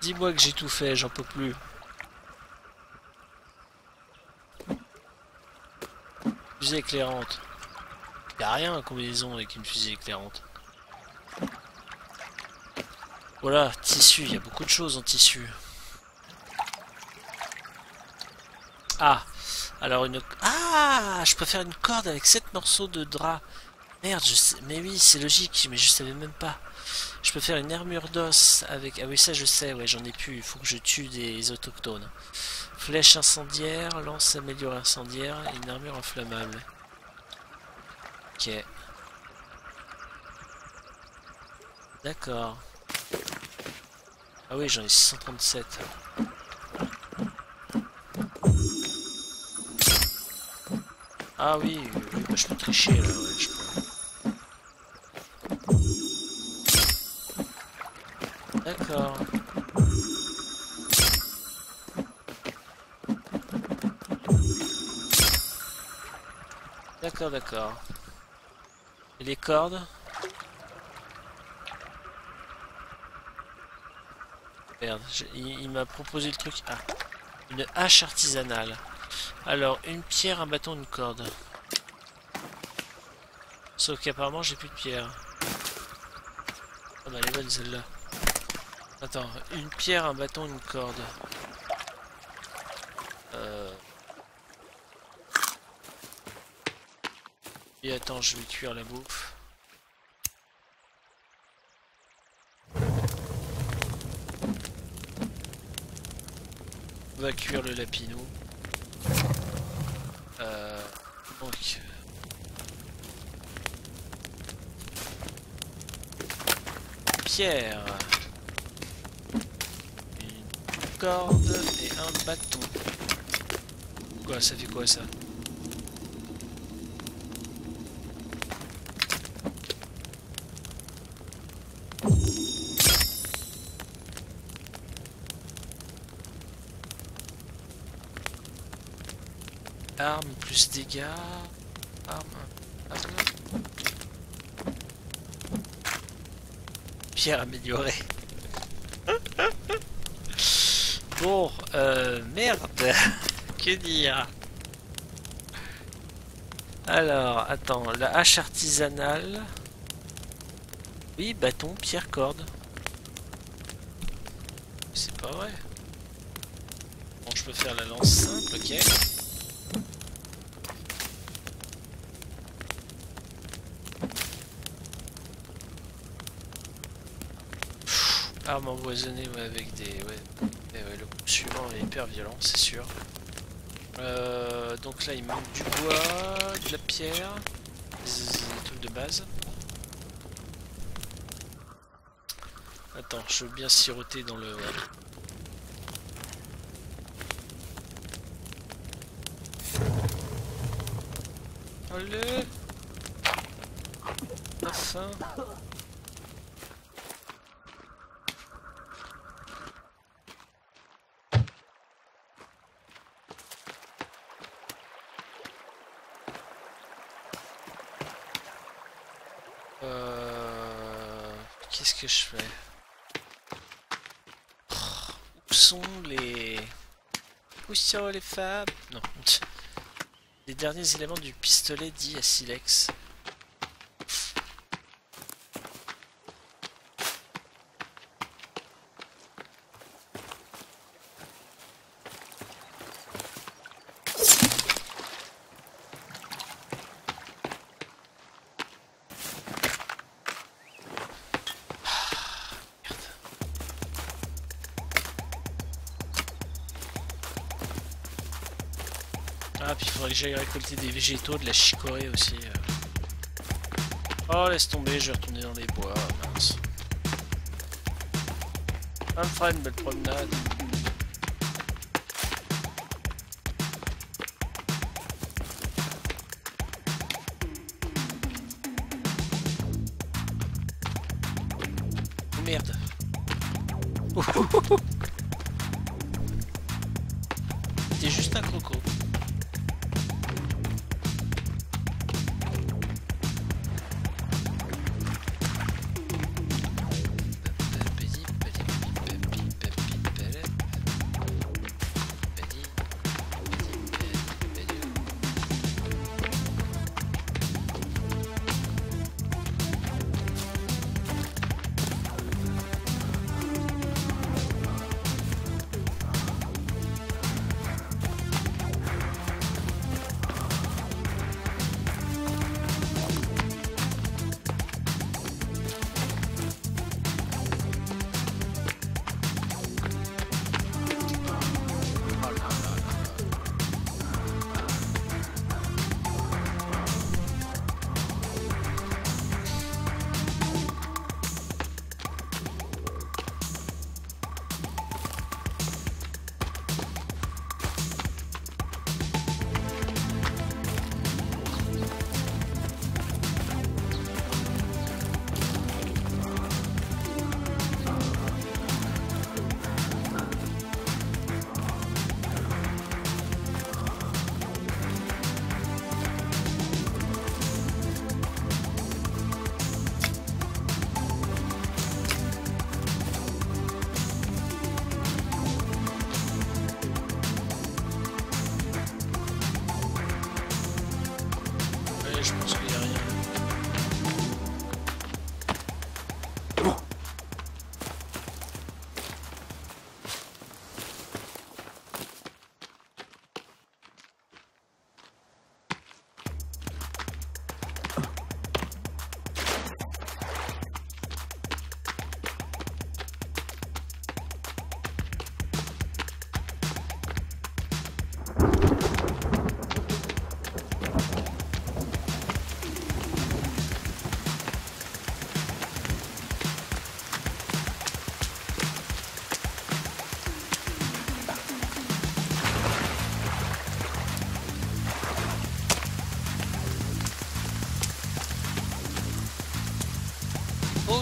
Dis-moi que j'ai tout fait, j'en peux plus. Fusée éclairante. Y'a rien en combinaison avec une fusée éclairante. Voilà, tissu, y'a beaucoup de choses en tissu. Ah, alors une... Ah, je préfère une corde avec 7 morceaux de drap. Merde, je sais... mais oui, c'est logique, mais je savais même pas. Je peux faire une armure d'os avec... Ah oui, ça je sais, ouais, j'en ai plus. Il faut que je tue des autochtones. Flèche incendiaire, lance améliorée incendiaire, et une armure inflammable. Ok. D'accord. Ah oui, j'en ai 637. Ah oui, bah, je peux tricher là, ouais, je peux... D'accord. D'accord, d'accord. Et les cordes? Merde, il m'a proposé le truc. Ah, une hache artisanale. Alors, une pierre, un bâton, une corde. Sauf qu'apparemment, j'ai plus de pierre. Oh, bah, elle est bonne celle-là. Attends, une pierre, un bâton, une corde. Et attends, je vais cuire la bouffe. On va cuire le lapinou. Donc... Pierre. Corde et un bâton. Quoi, ça fait quoi ça? Arme plus dégâts. Arme. pierre améliorée. Bon, merde. Que dire? Alors, attends, la hache artisanale. Oui, bâton, pierre, corde. C'est pas vrai. Bon, je peux faire la lance simple, ok. Pff, arme empoisonnée, ouais, avec des... Ouais. Et ouais, le coup suivant est hyper violent, c'est sûr. Donc là, il manque du bois, de la pierre, des trucs de base. Attends, je veux bien siroter dans le... Allez! Enfin! Qu'est-ce que je fais? Où sont les fables? Non. Les derniers éléments du pistolet dit à silex. Ah, puis il faudrait que j'aille récolter des végétaux, de la chicorée aussi. Oh, laisse tomber, je vais retourner dans les bois, mince. Ça me fera une belle promenade. Oh, merde. C'était juste un croco.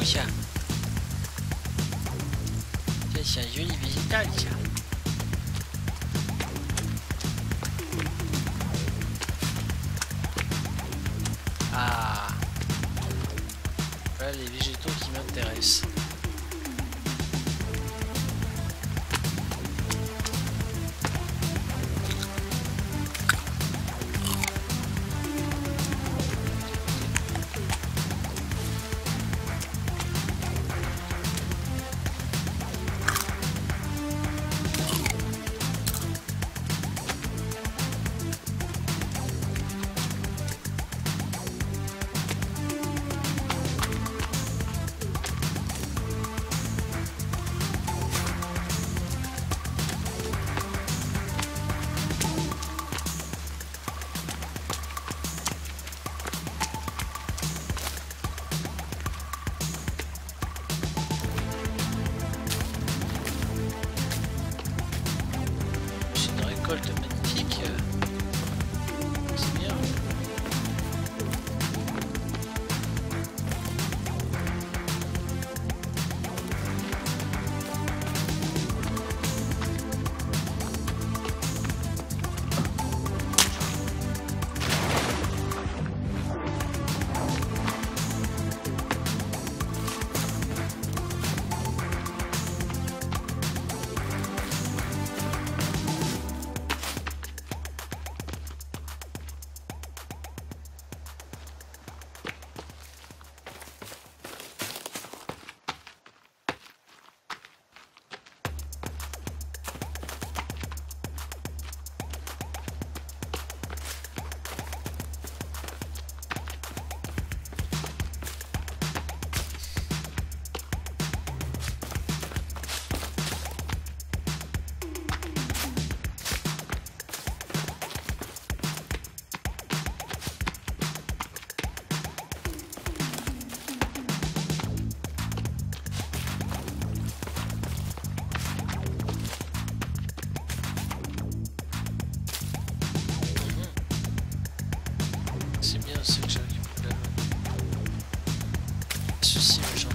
Tiens, c'est un joli végétal, tiens. Ah, voilà les végétaux qui m'intéressent. ceci, mais j'en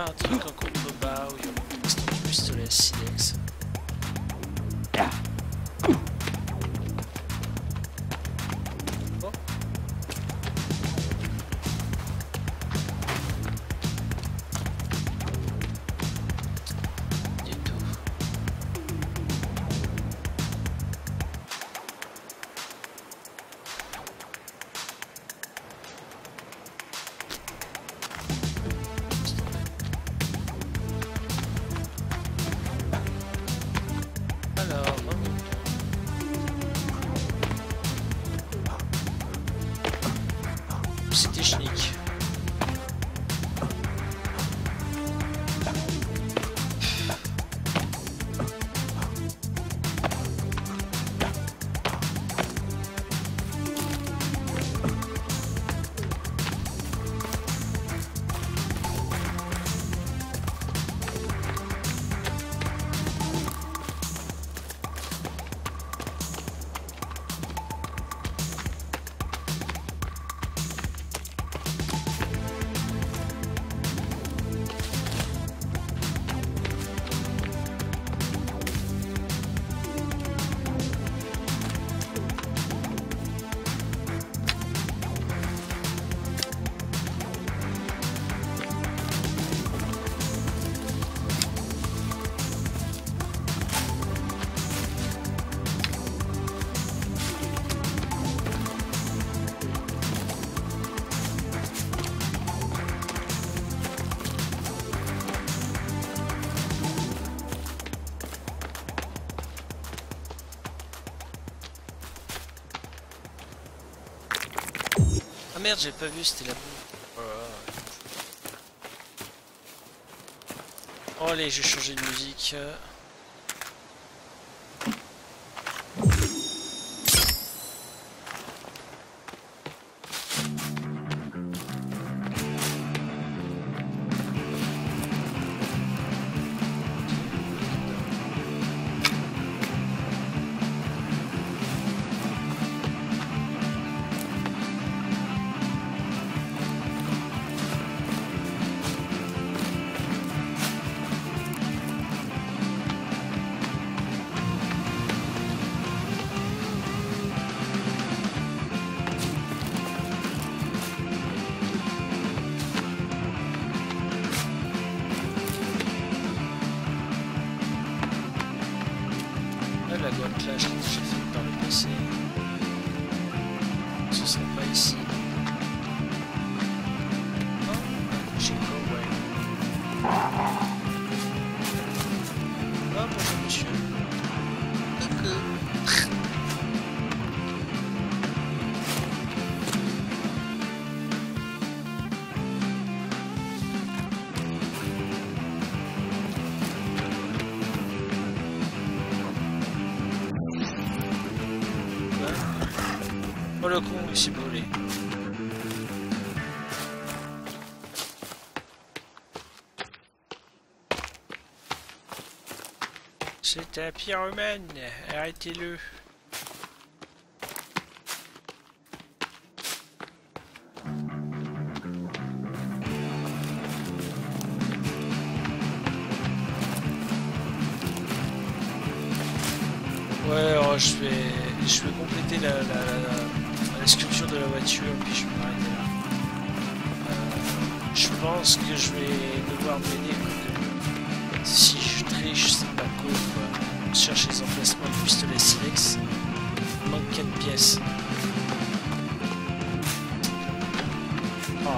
un truc en contrebas où il y a un pistolet à silex. Ah merde, j'ai pas vu, c'était la boue. Voilà. Oh allez, j'ai changé de musique. Oh le con, il s'est brûlé. C'est un pyromane, arrêtez-le. Ouais, je vais compléter la sculpture de la voiture, puis je vais m'arrêter là. Je pense que je vais devoir m'aider si je triche, c'est pas cool, quoi. Je cherche les emplacements du pistolet silex. Il manque 4 pièces. Oh.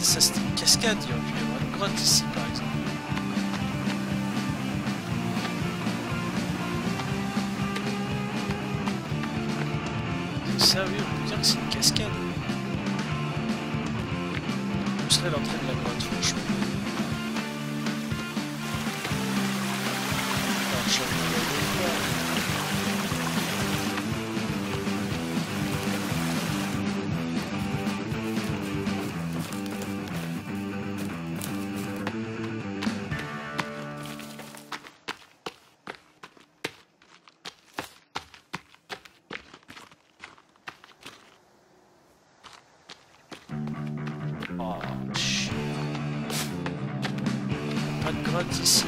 Ça c'était une cascade, il aurait pu y avoir une grotte ici par exemple. Ça oui, on peut dire que c'est une cascade. Où serait l'entrée de la grotte franchement? Alors je vais regarder. Ici.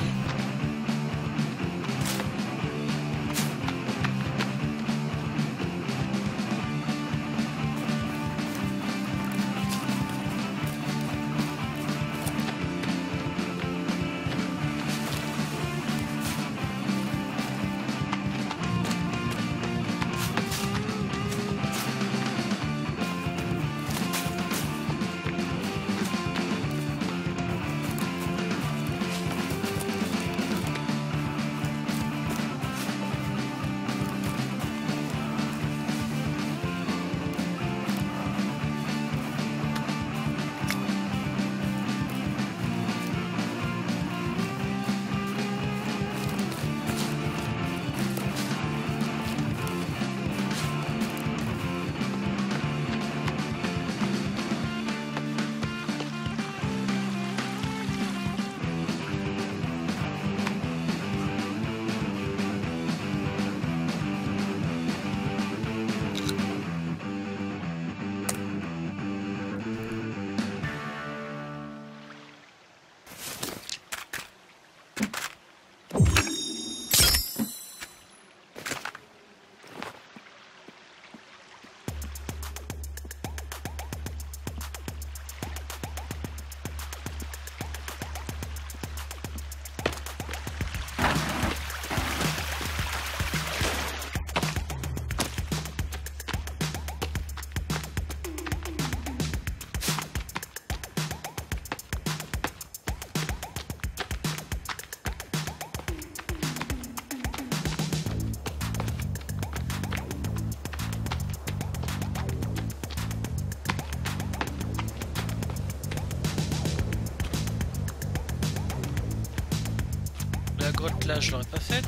La grotte là je l'aurais pas faite.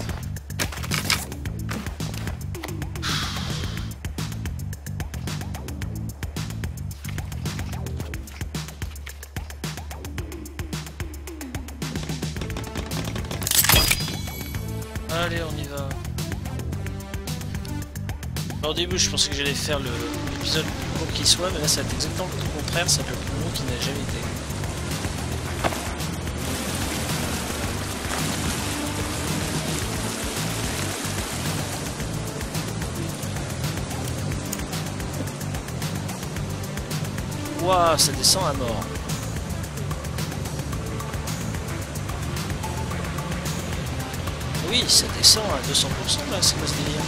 Allez on y va. Alors, au début je pensais que j'allais faire l'épisode plus court qu'il soit, mais là ça va être exactement le contraire, c'est le plus long qui n'a jamais été. Waouh, ça descend à mort. oui, ça descend à 200% là, c'est quoi ce délire?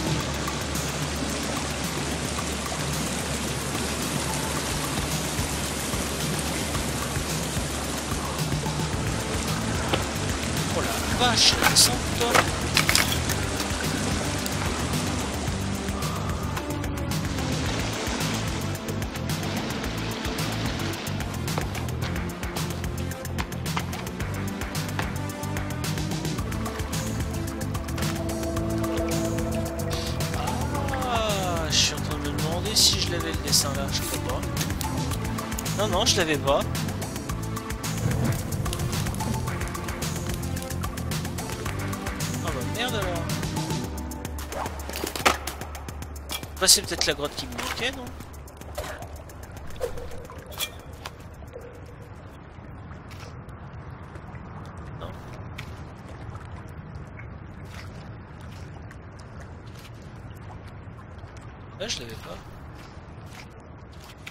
Oh la vache, ça descend tout à l'heure. Je l'avais pas. Oh bah merde alors. Bah c'est peut-être la grotte qui me manquait, non? Non. Là je l'avais pas.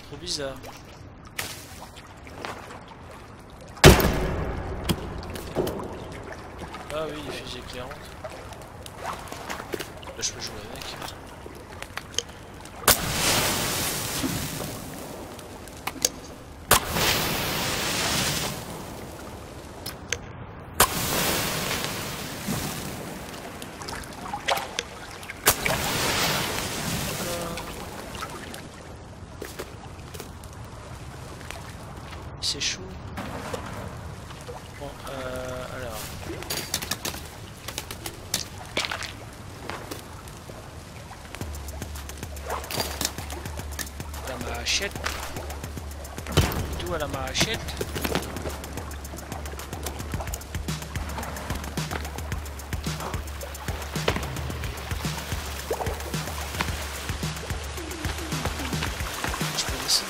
Trop bizarre. Ah oui, les fusées éclairantes. Là je peux jouer avec. C'est chaud. Bon, alors... tout à la machette. Je peux laisser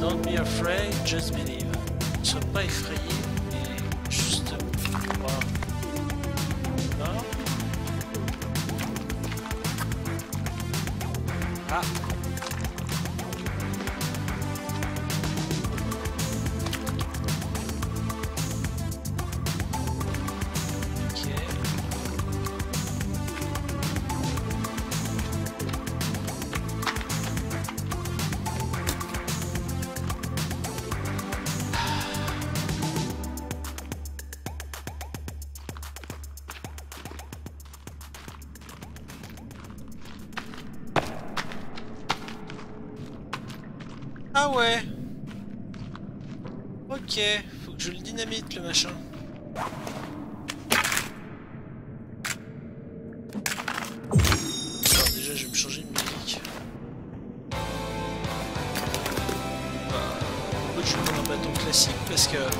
Don't be afraid, just believe. Ne sois pas effrayé, mais juste croire. Wow. Ah. Ah ouais. Ok, faut que je le dynamite le machin. Alors déjà je vais me changer de musique. Bah, écoute, je vais prendre un bâton classique parce que... donc,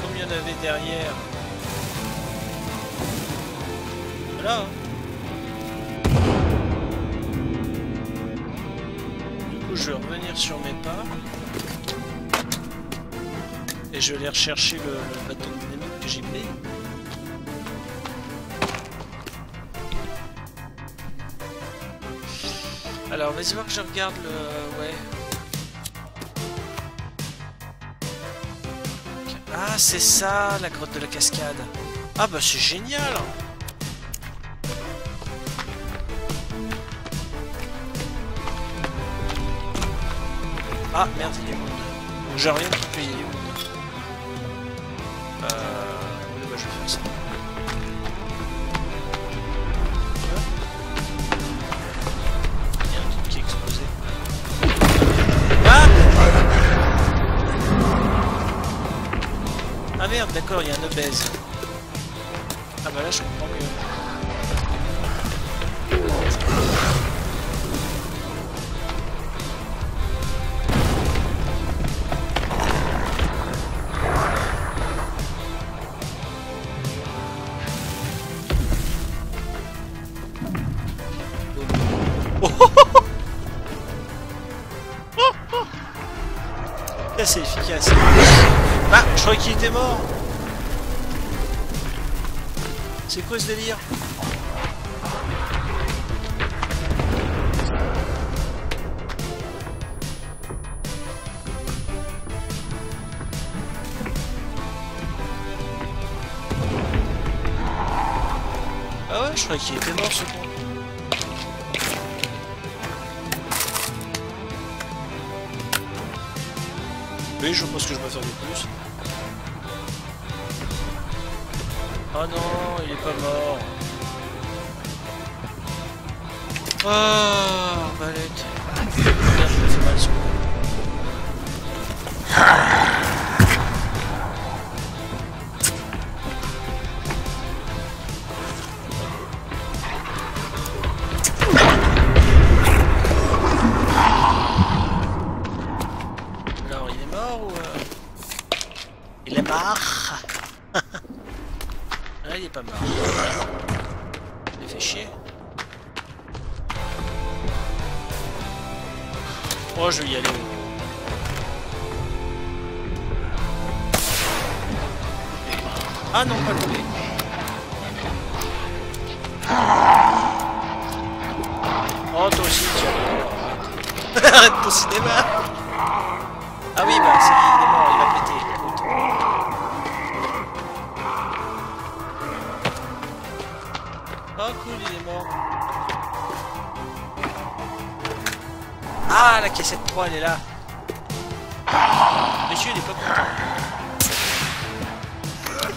comme il y en avait derrière... Voilà. Je vais revenir sur mes pas et je vais aller rechercher le bâton dynamique que j'ai pris. Alors vas-y voir que je regarde le... ouais. Ah, c'est ça, la grotte de la cascade. Ah bah c'est génial. Ah merde, il y a du monde. J'ai rien pour payer du monde. Bah je vais faire ça. Il y a un truc qui est explosé. Ah, ah merde, d'accord, il y a un obèse. Ah bah là je comprends mieux. C'est efficace. Ah, je croyais qu'il était mort. C'est quoi ce délire? Ah ouais, je croyais qu'il était mort ce con. Oui, je pense que je vais faire du plus. Oh non, il est pas mort. Oh, balète. Merde, je me fais mal ce elle est là. Monsieur, il est pas content.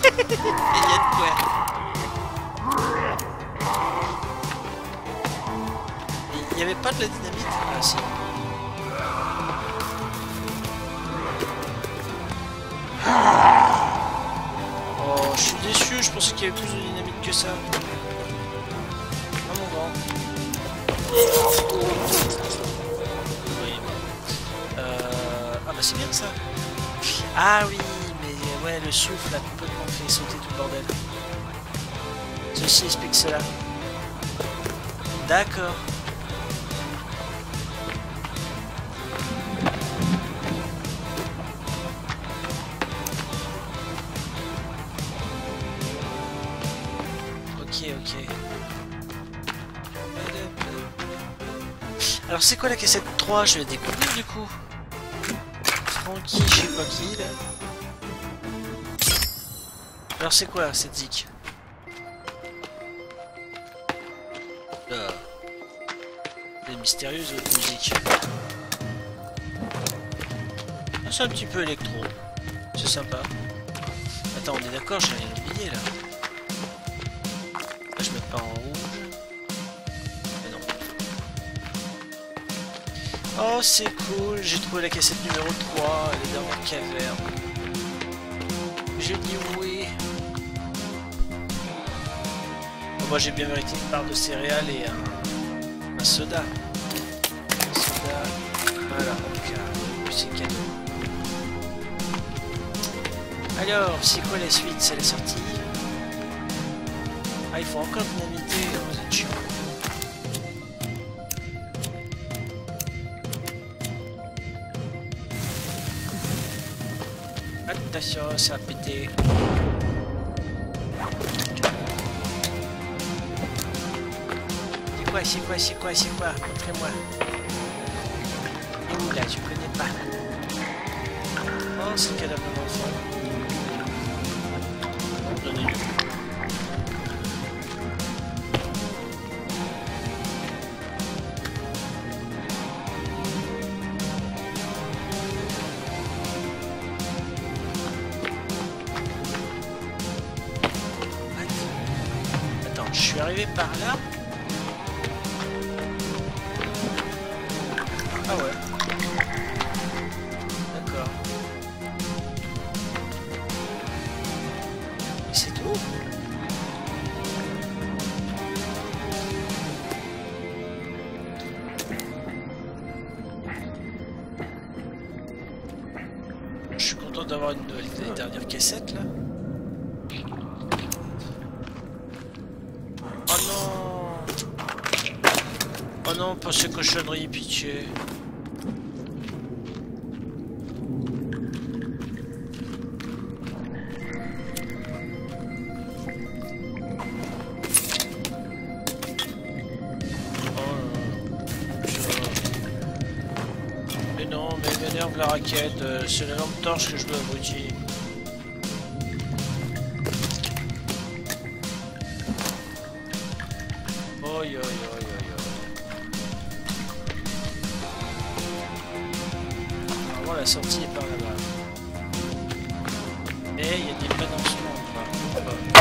Il y a de quoi. Il n'y avait pas de la dynamite. Ah si. Oh, je suis déçu, je pensais qu'il y avait plus de dynamite que ça. Ah mon grand. C'est bien ça. Ah oui, mais ouais, le souffle a complètement fait sauter tout le bordel. Ceci explique cela. D'accord. Ok, ok. Alors c'est quoi la cassette 3? Je vais découvrir du coup. Qui, je sais pas qui là. Alors c'est quoi cette zik? Elle est mystérieuse votre musique. C'est un petit peu électro. C'est sympa. Attends, on est d'accord, j'ai rien oublié là. Là je mets pas en rouge. Mais non. Oh c'est cool, j'ai trouvé la cassette numéro 3, elle est dans la caverne. Je dis oui. Bon, moi j'ai bien mérité une barre de céréales et un soda. Un soda. Voilà, en c'est cadeau. Alors, c'est quoi la suite? C'est la sortie. Ah, il faut encore dynamiter, vous êtes chiant. Attention, ça a pété. C'est quoi, c'est quoi, c'est quoi, c'est quoi? Montrez-moi. Et où là, je connais pas. Oh, c'est le cadavre de l'enfant. prisonnier. Attends, je suis arrivé par là. Ah ouais. D'accord. Mais c'est tout. Je suis content d'avoir une nouvelle dernière cassette là. Oh non. Oh non, pas ces cochonneries, pitié. La raquette, c'est la lampe torche que je dois aboutir. Oh yo yo yo yo. Normalement la sortie est par là-bas. Mais il y a des panneaux sur le monde.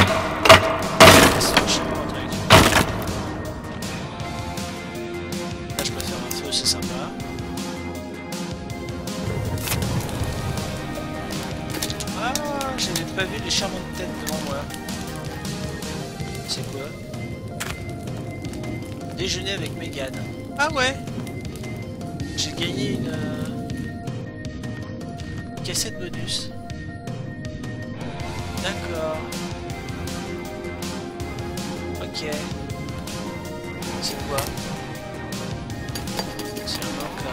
Là je peux faire un feu, c'est sympa. J'avais pas vu les charmantes têtes devant moi. C'est quoi? Déjeuner avec Megan. Ah ouais. J'ai gagné une cassette bonus. D'accord. Ok. C'est quoi? C'est un manque là.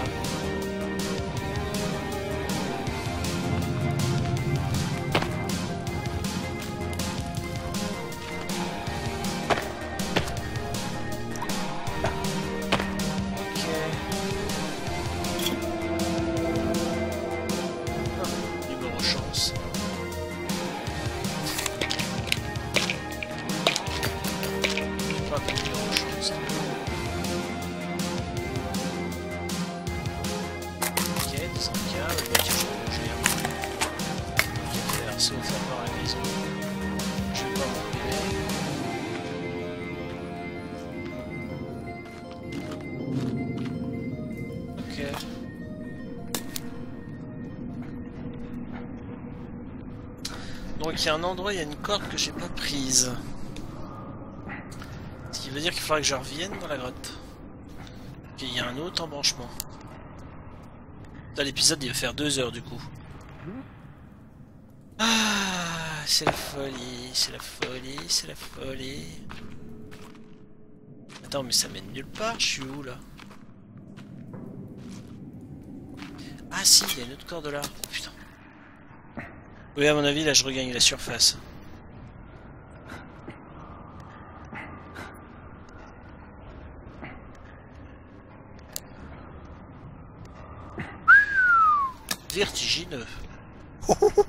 Donc il y a un endroit, il y a une corde que j'ai pas prise. Ce qui veut dire qu'il faudra que je revienne dans la grotte. Ok, il y a un autre embranchement. L'épisode il va faire 2 heures du coup. Ah, c'est la folie, c'est la folie, c'est la folie. Attends, mais ça mène nulle part, je suis où là? Ah si, il y a une autre corde là. Oh, putain. Oui, à mon avis, là, je regagne la surface. Vertigineux. Ok.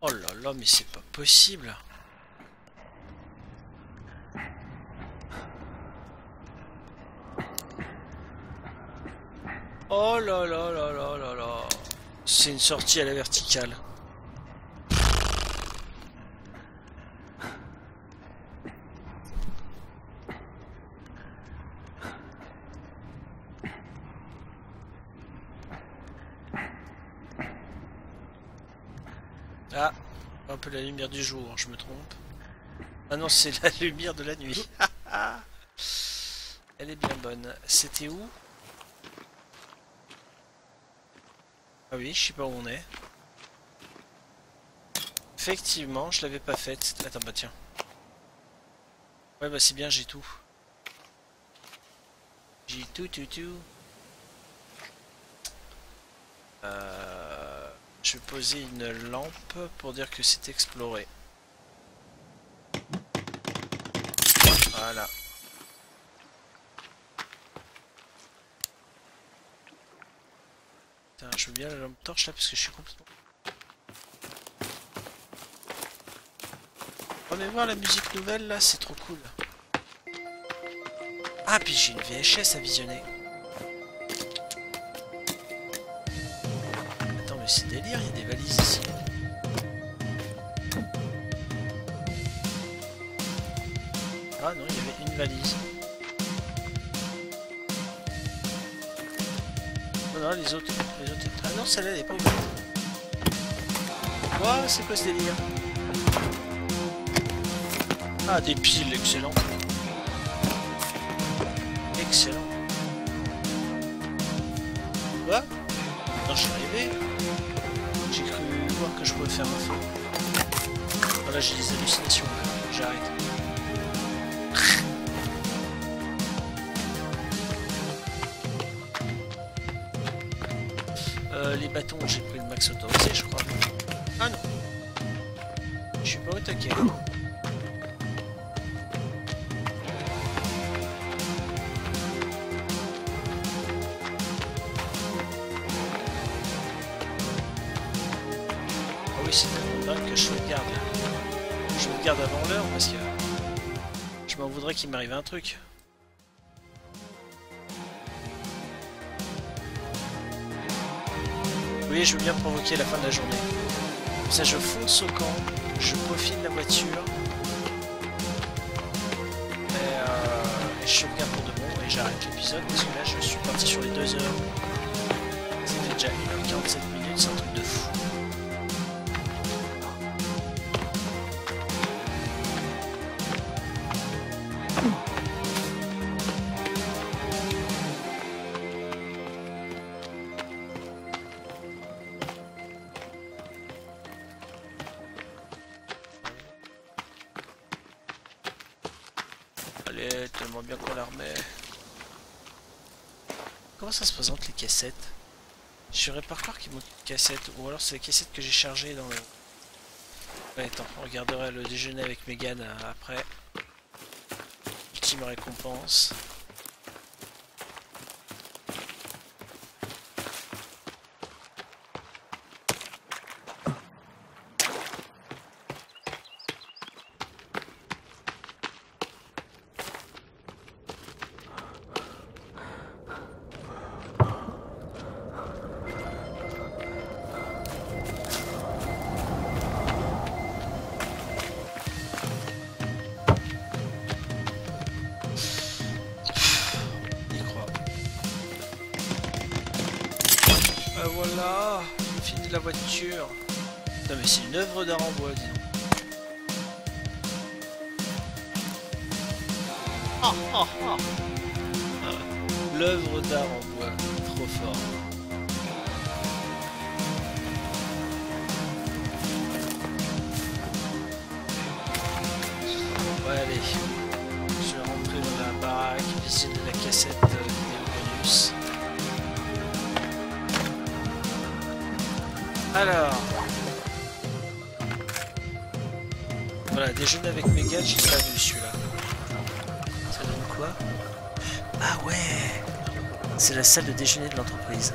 Oh là là, mais c'est pas possible. Oh là là là là là là. C'est une sortie à la verticale. Ah, un peu la lumière du jour, je me trompe. Ah non, c'est la lumière de la nuit. Elle est bien bonne. C'était où? Ah oui, je sais pas où on est. Effectivement, je l'avais pas faite. Attends, bah tiens. Ouais, bah c'est bien, j'ai tout. J'ai tout. Je vais poser une lampe pour dire que c'est exploré. Voilà. Putain, je veux bien la lampe torche là parce que je suis complètement... On va voir la musique nouvelle là, c'est trop cool. Ah, puis j'ai une VHS à visionner. Attends, mais c'est délire, il y a des valises ici. Ah non, il y avait une valise. Non, non, les autres... Ah non, celle-là, elle est pas ouverte. Waouh, c'est quoi ce délire? Ah, des piles, excellent. Excellent. Quoi? Non, j'ai rêvé. J'ai cru voir que je pouvais faire un feu. Voilà, j'ai des hallucinations. J'arrête. Les bâtons, j'ai pris le max autorisé, je crois. Ah non. Je suis pas au taquet. Je me garde avant l'heure parce que je m'en voudrais qu'il m'arrive un truc. Oui, je veux bien provoquer la fin de la journée. Comme ça, je fonce au camp, je peaufine la voiture et je me garde pour de bon et j'arrête l'épisode parce que là, je suis parti sur les 2 heures. C'était déjà 1h47, c'est un truc de fou. Tellement bien qu'on la remet. Comment ça se présente les cassettes? Je répertoire qu'il manque une cassette, ou alors c'est la cassette que j'ai chargée dans le... Ouais, attends, on regardera le déjeuner avec Megan après. Ultime récompense. Voilà, j'ai fini la voiture. Non mais c'est une œuvre d'art en bois, dis donc. Ah, ah, ah. Ah, l'œuvre d'art en bois, trop fort. Ouais, allez, je vais rentrer dans la baraque, essayer de la cassette vidéo bonus. Alors, voilà, déjeuner avec mes gars, j'ai pas vu celui-là. Ça donne quoi? Ah ouais, c'est la salle de déjeuner de l'entreprise.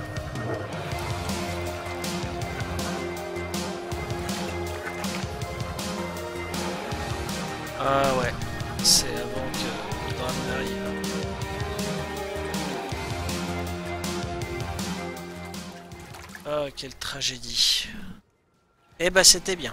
Ah ouais, c'est avant que le drame n'arrive. Oh, quelle tragédie. Eh bah, c'était bien.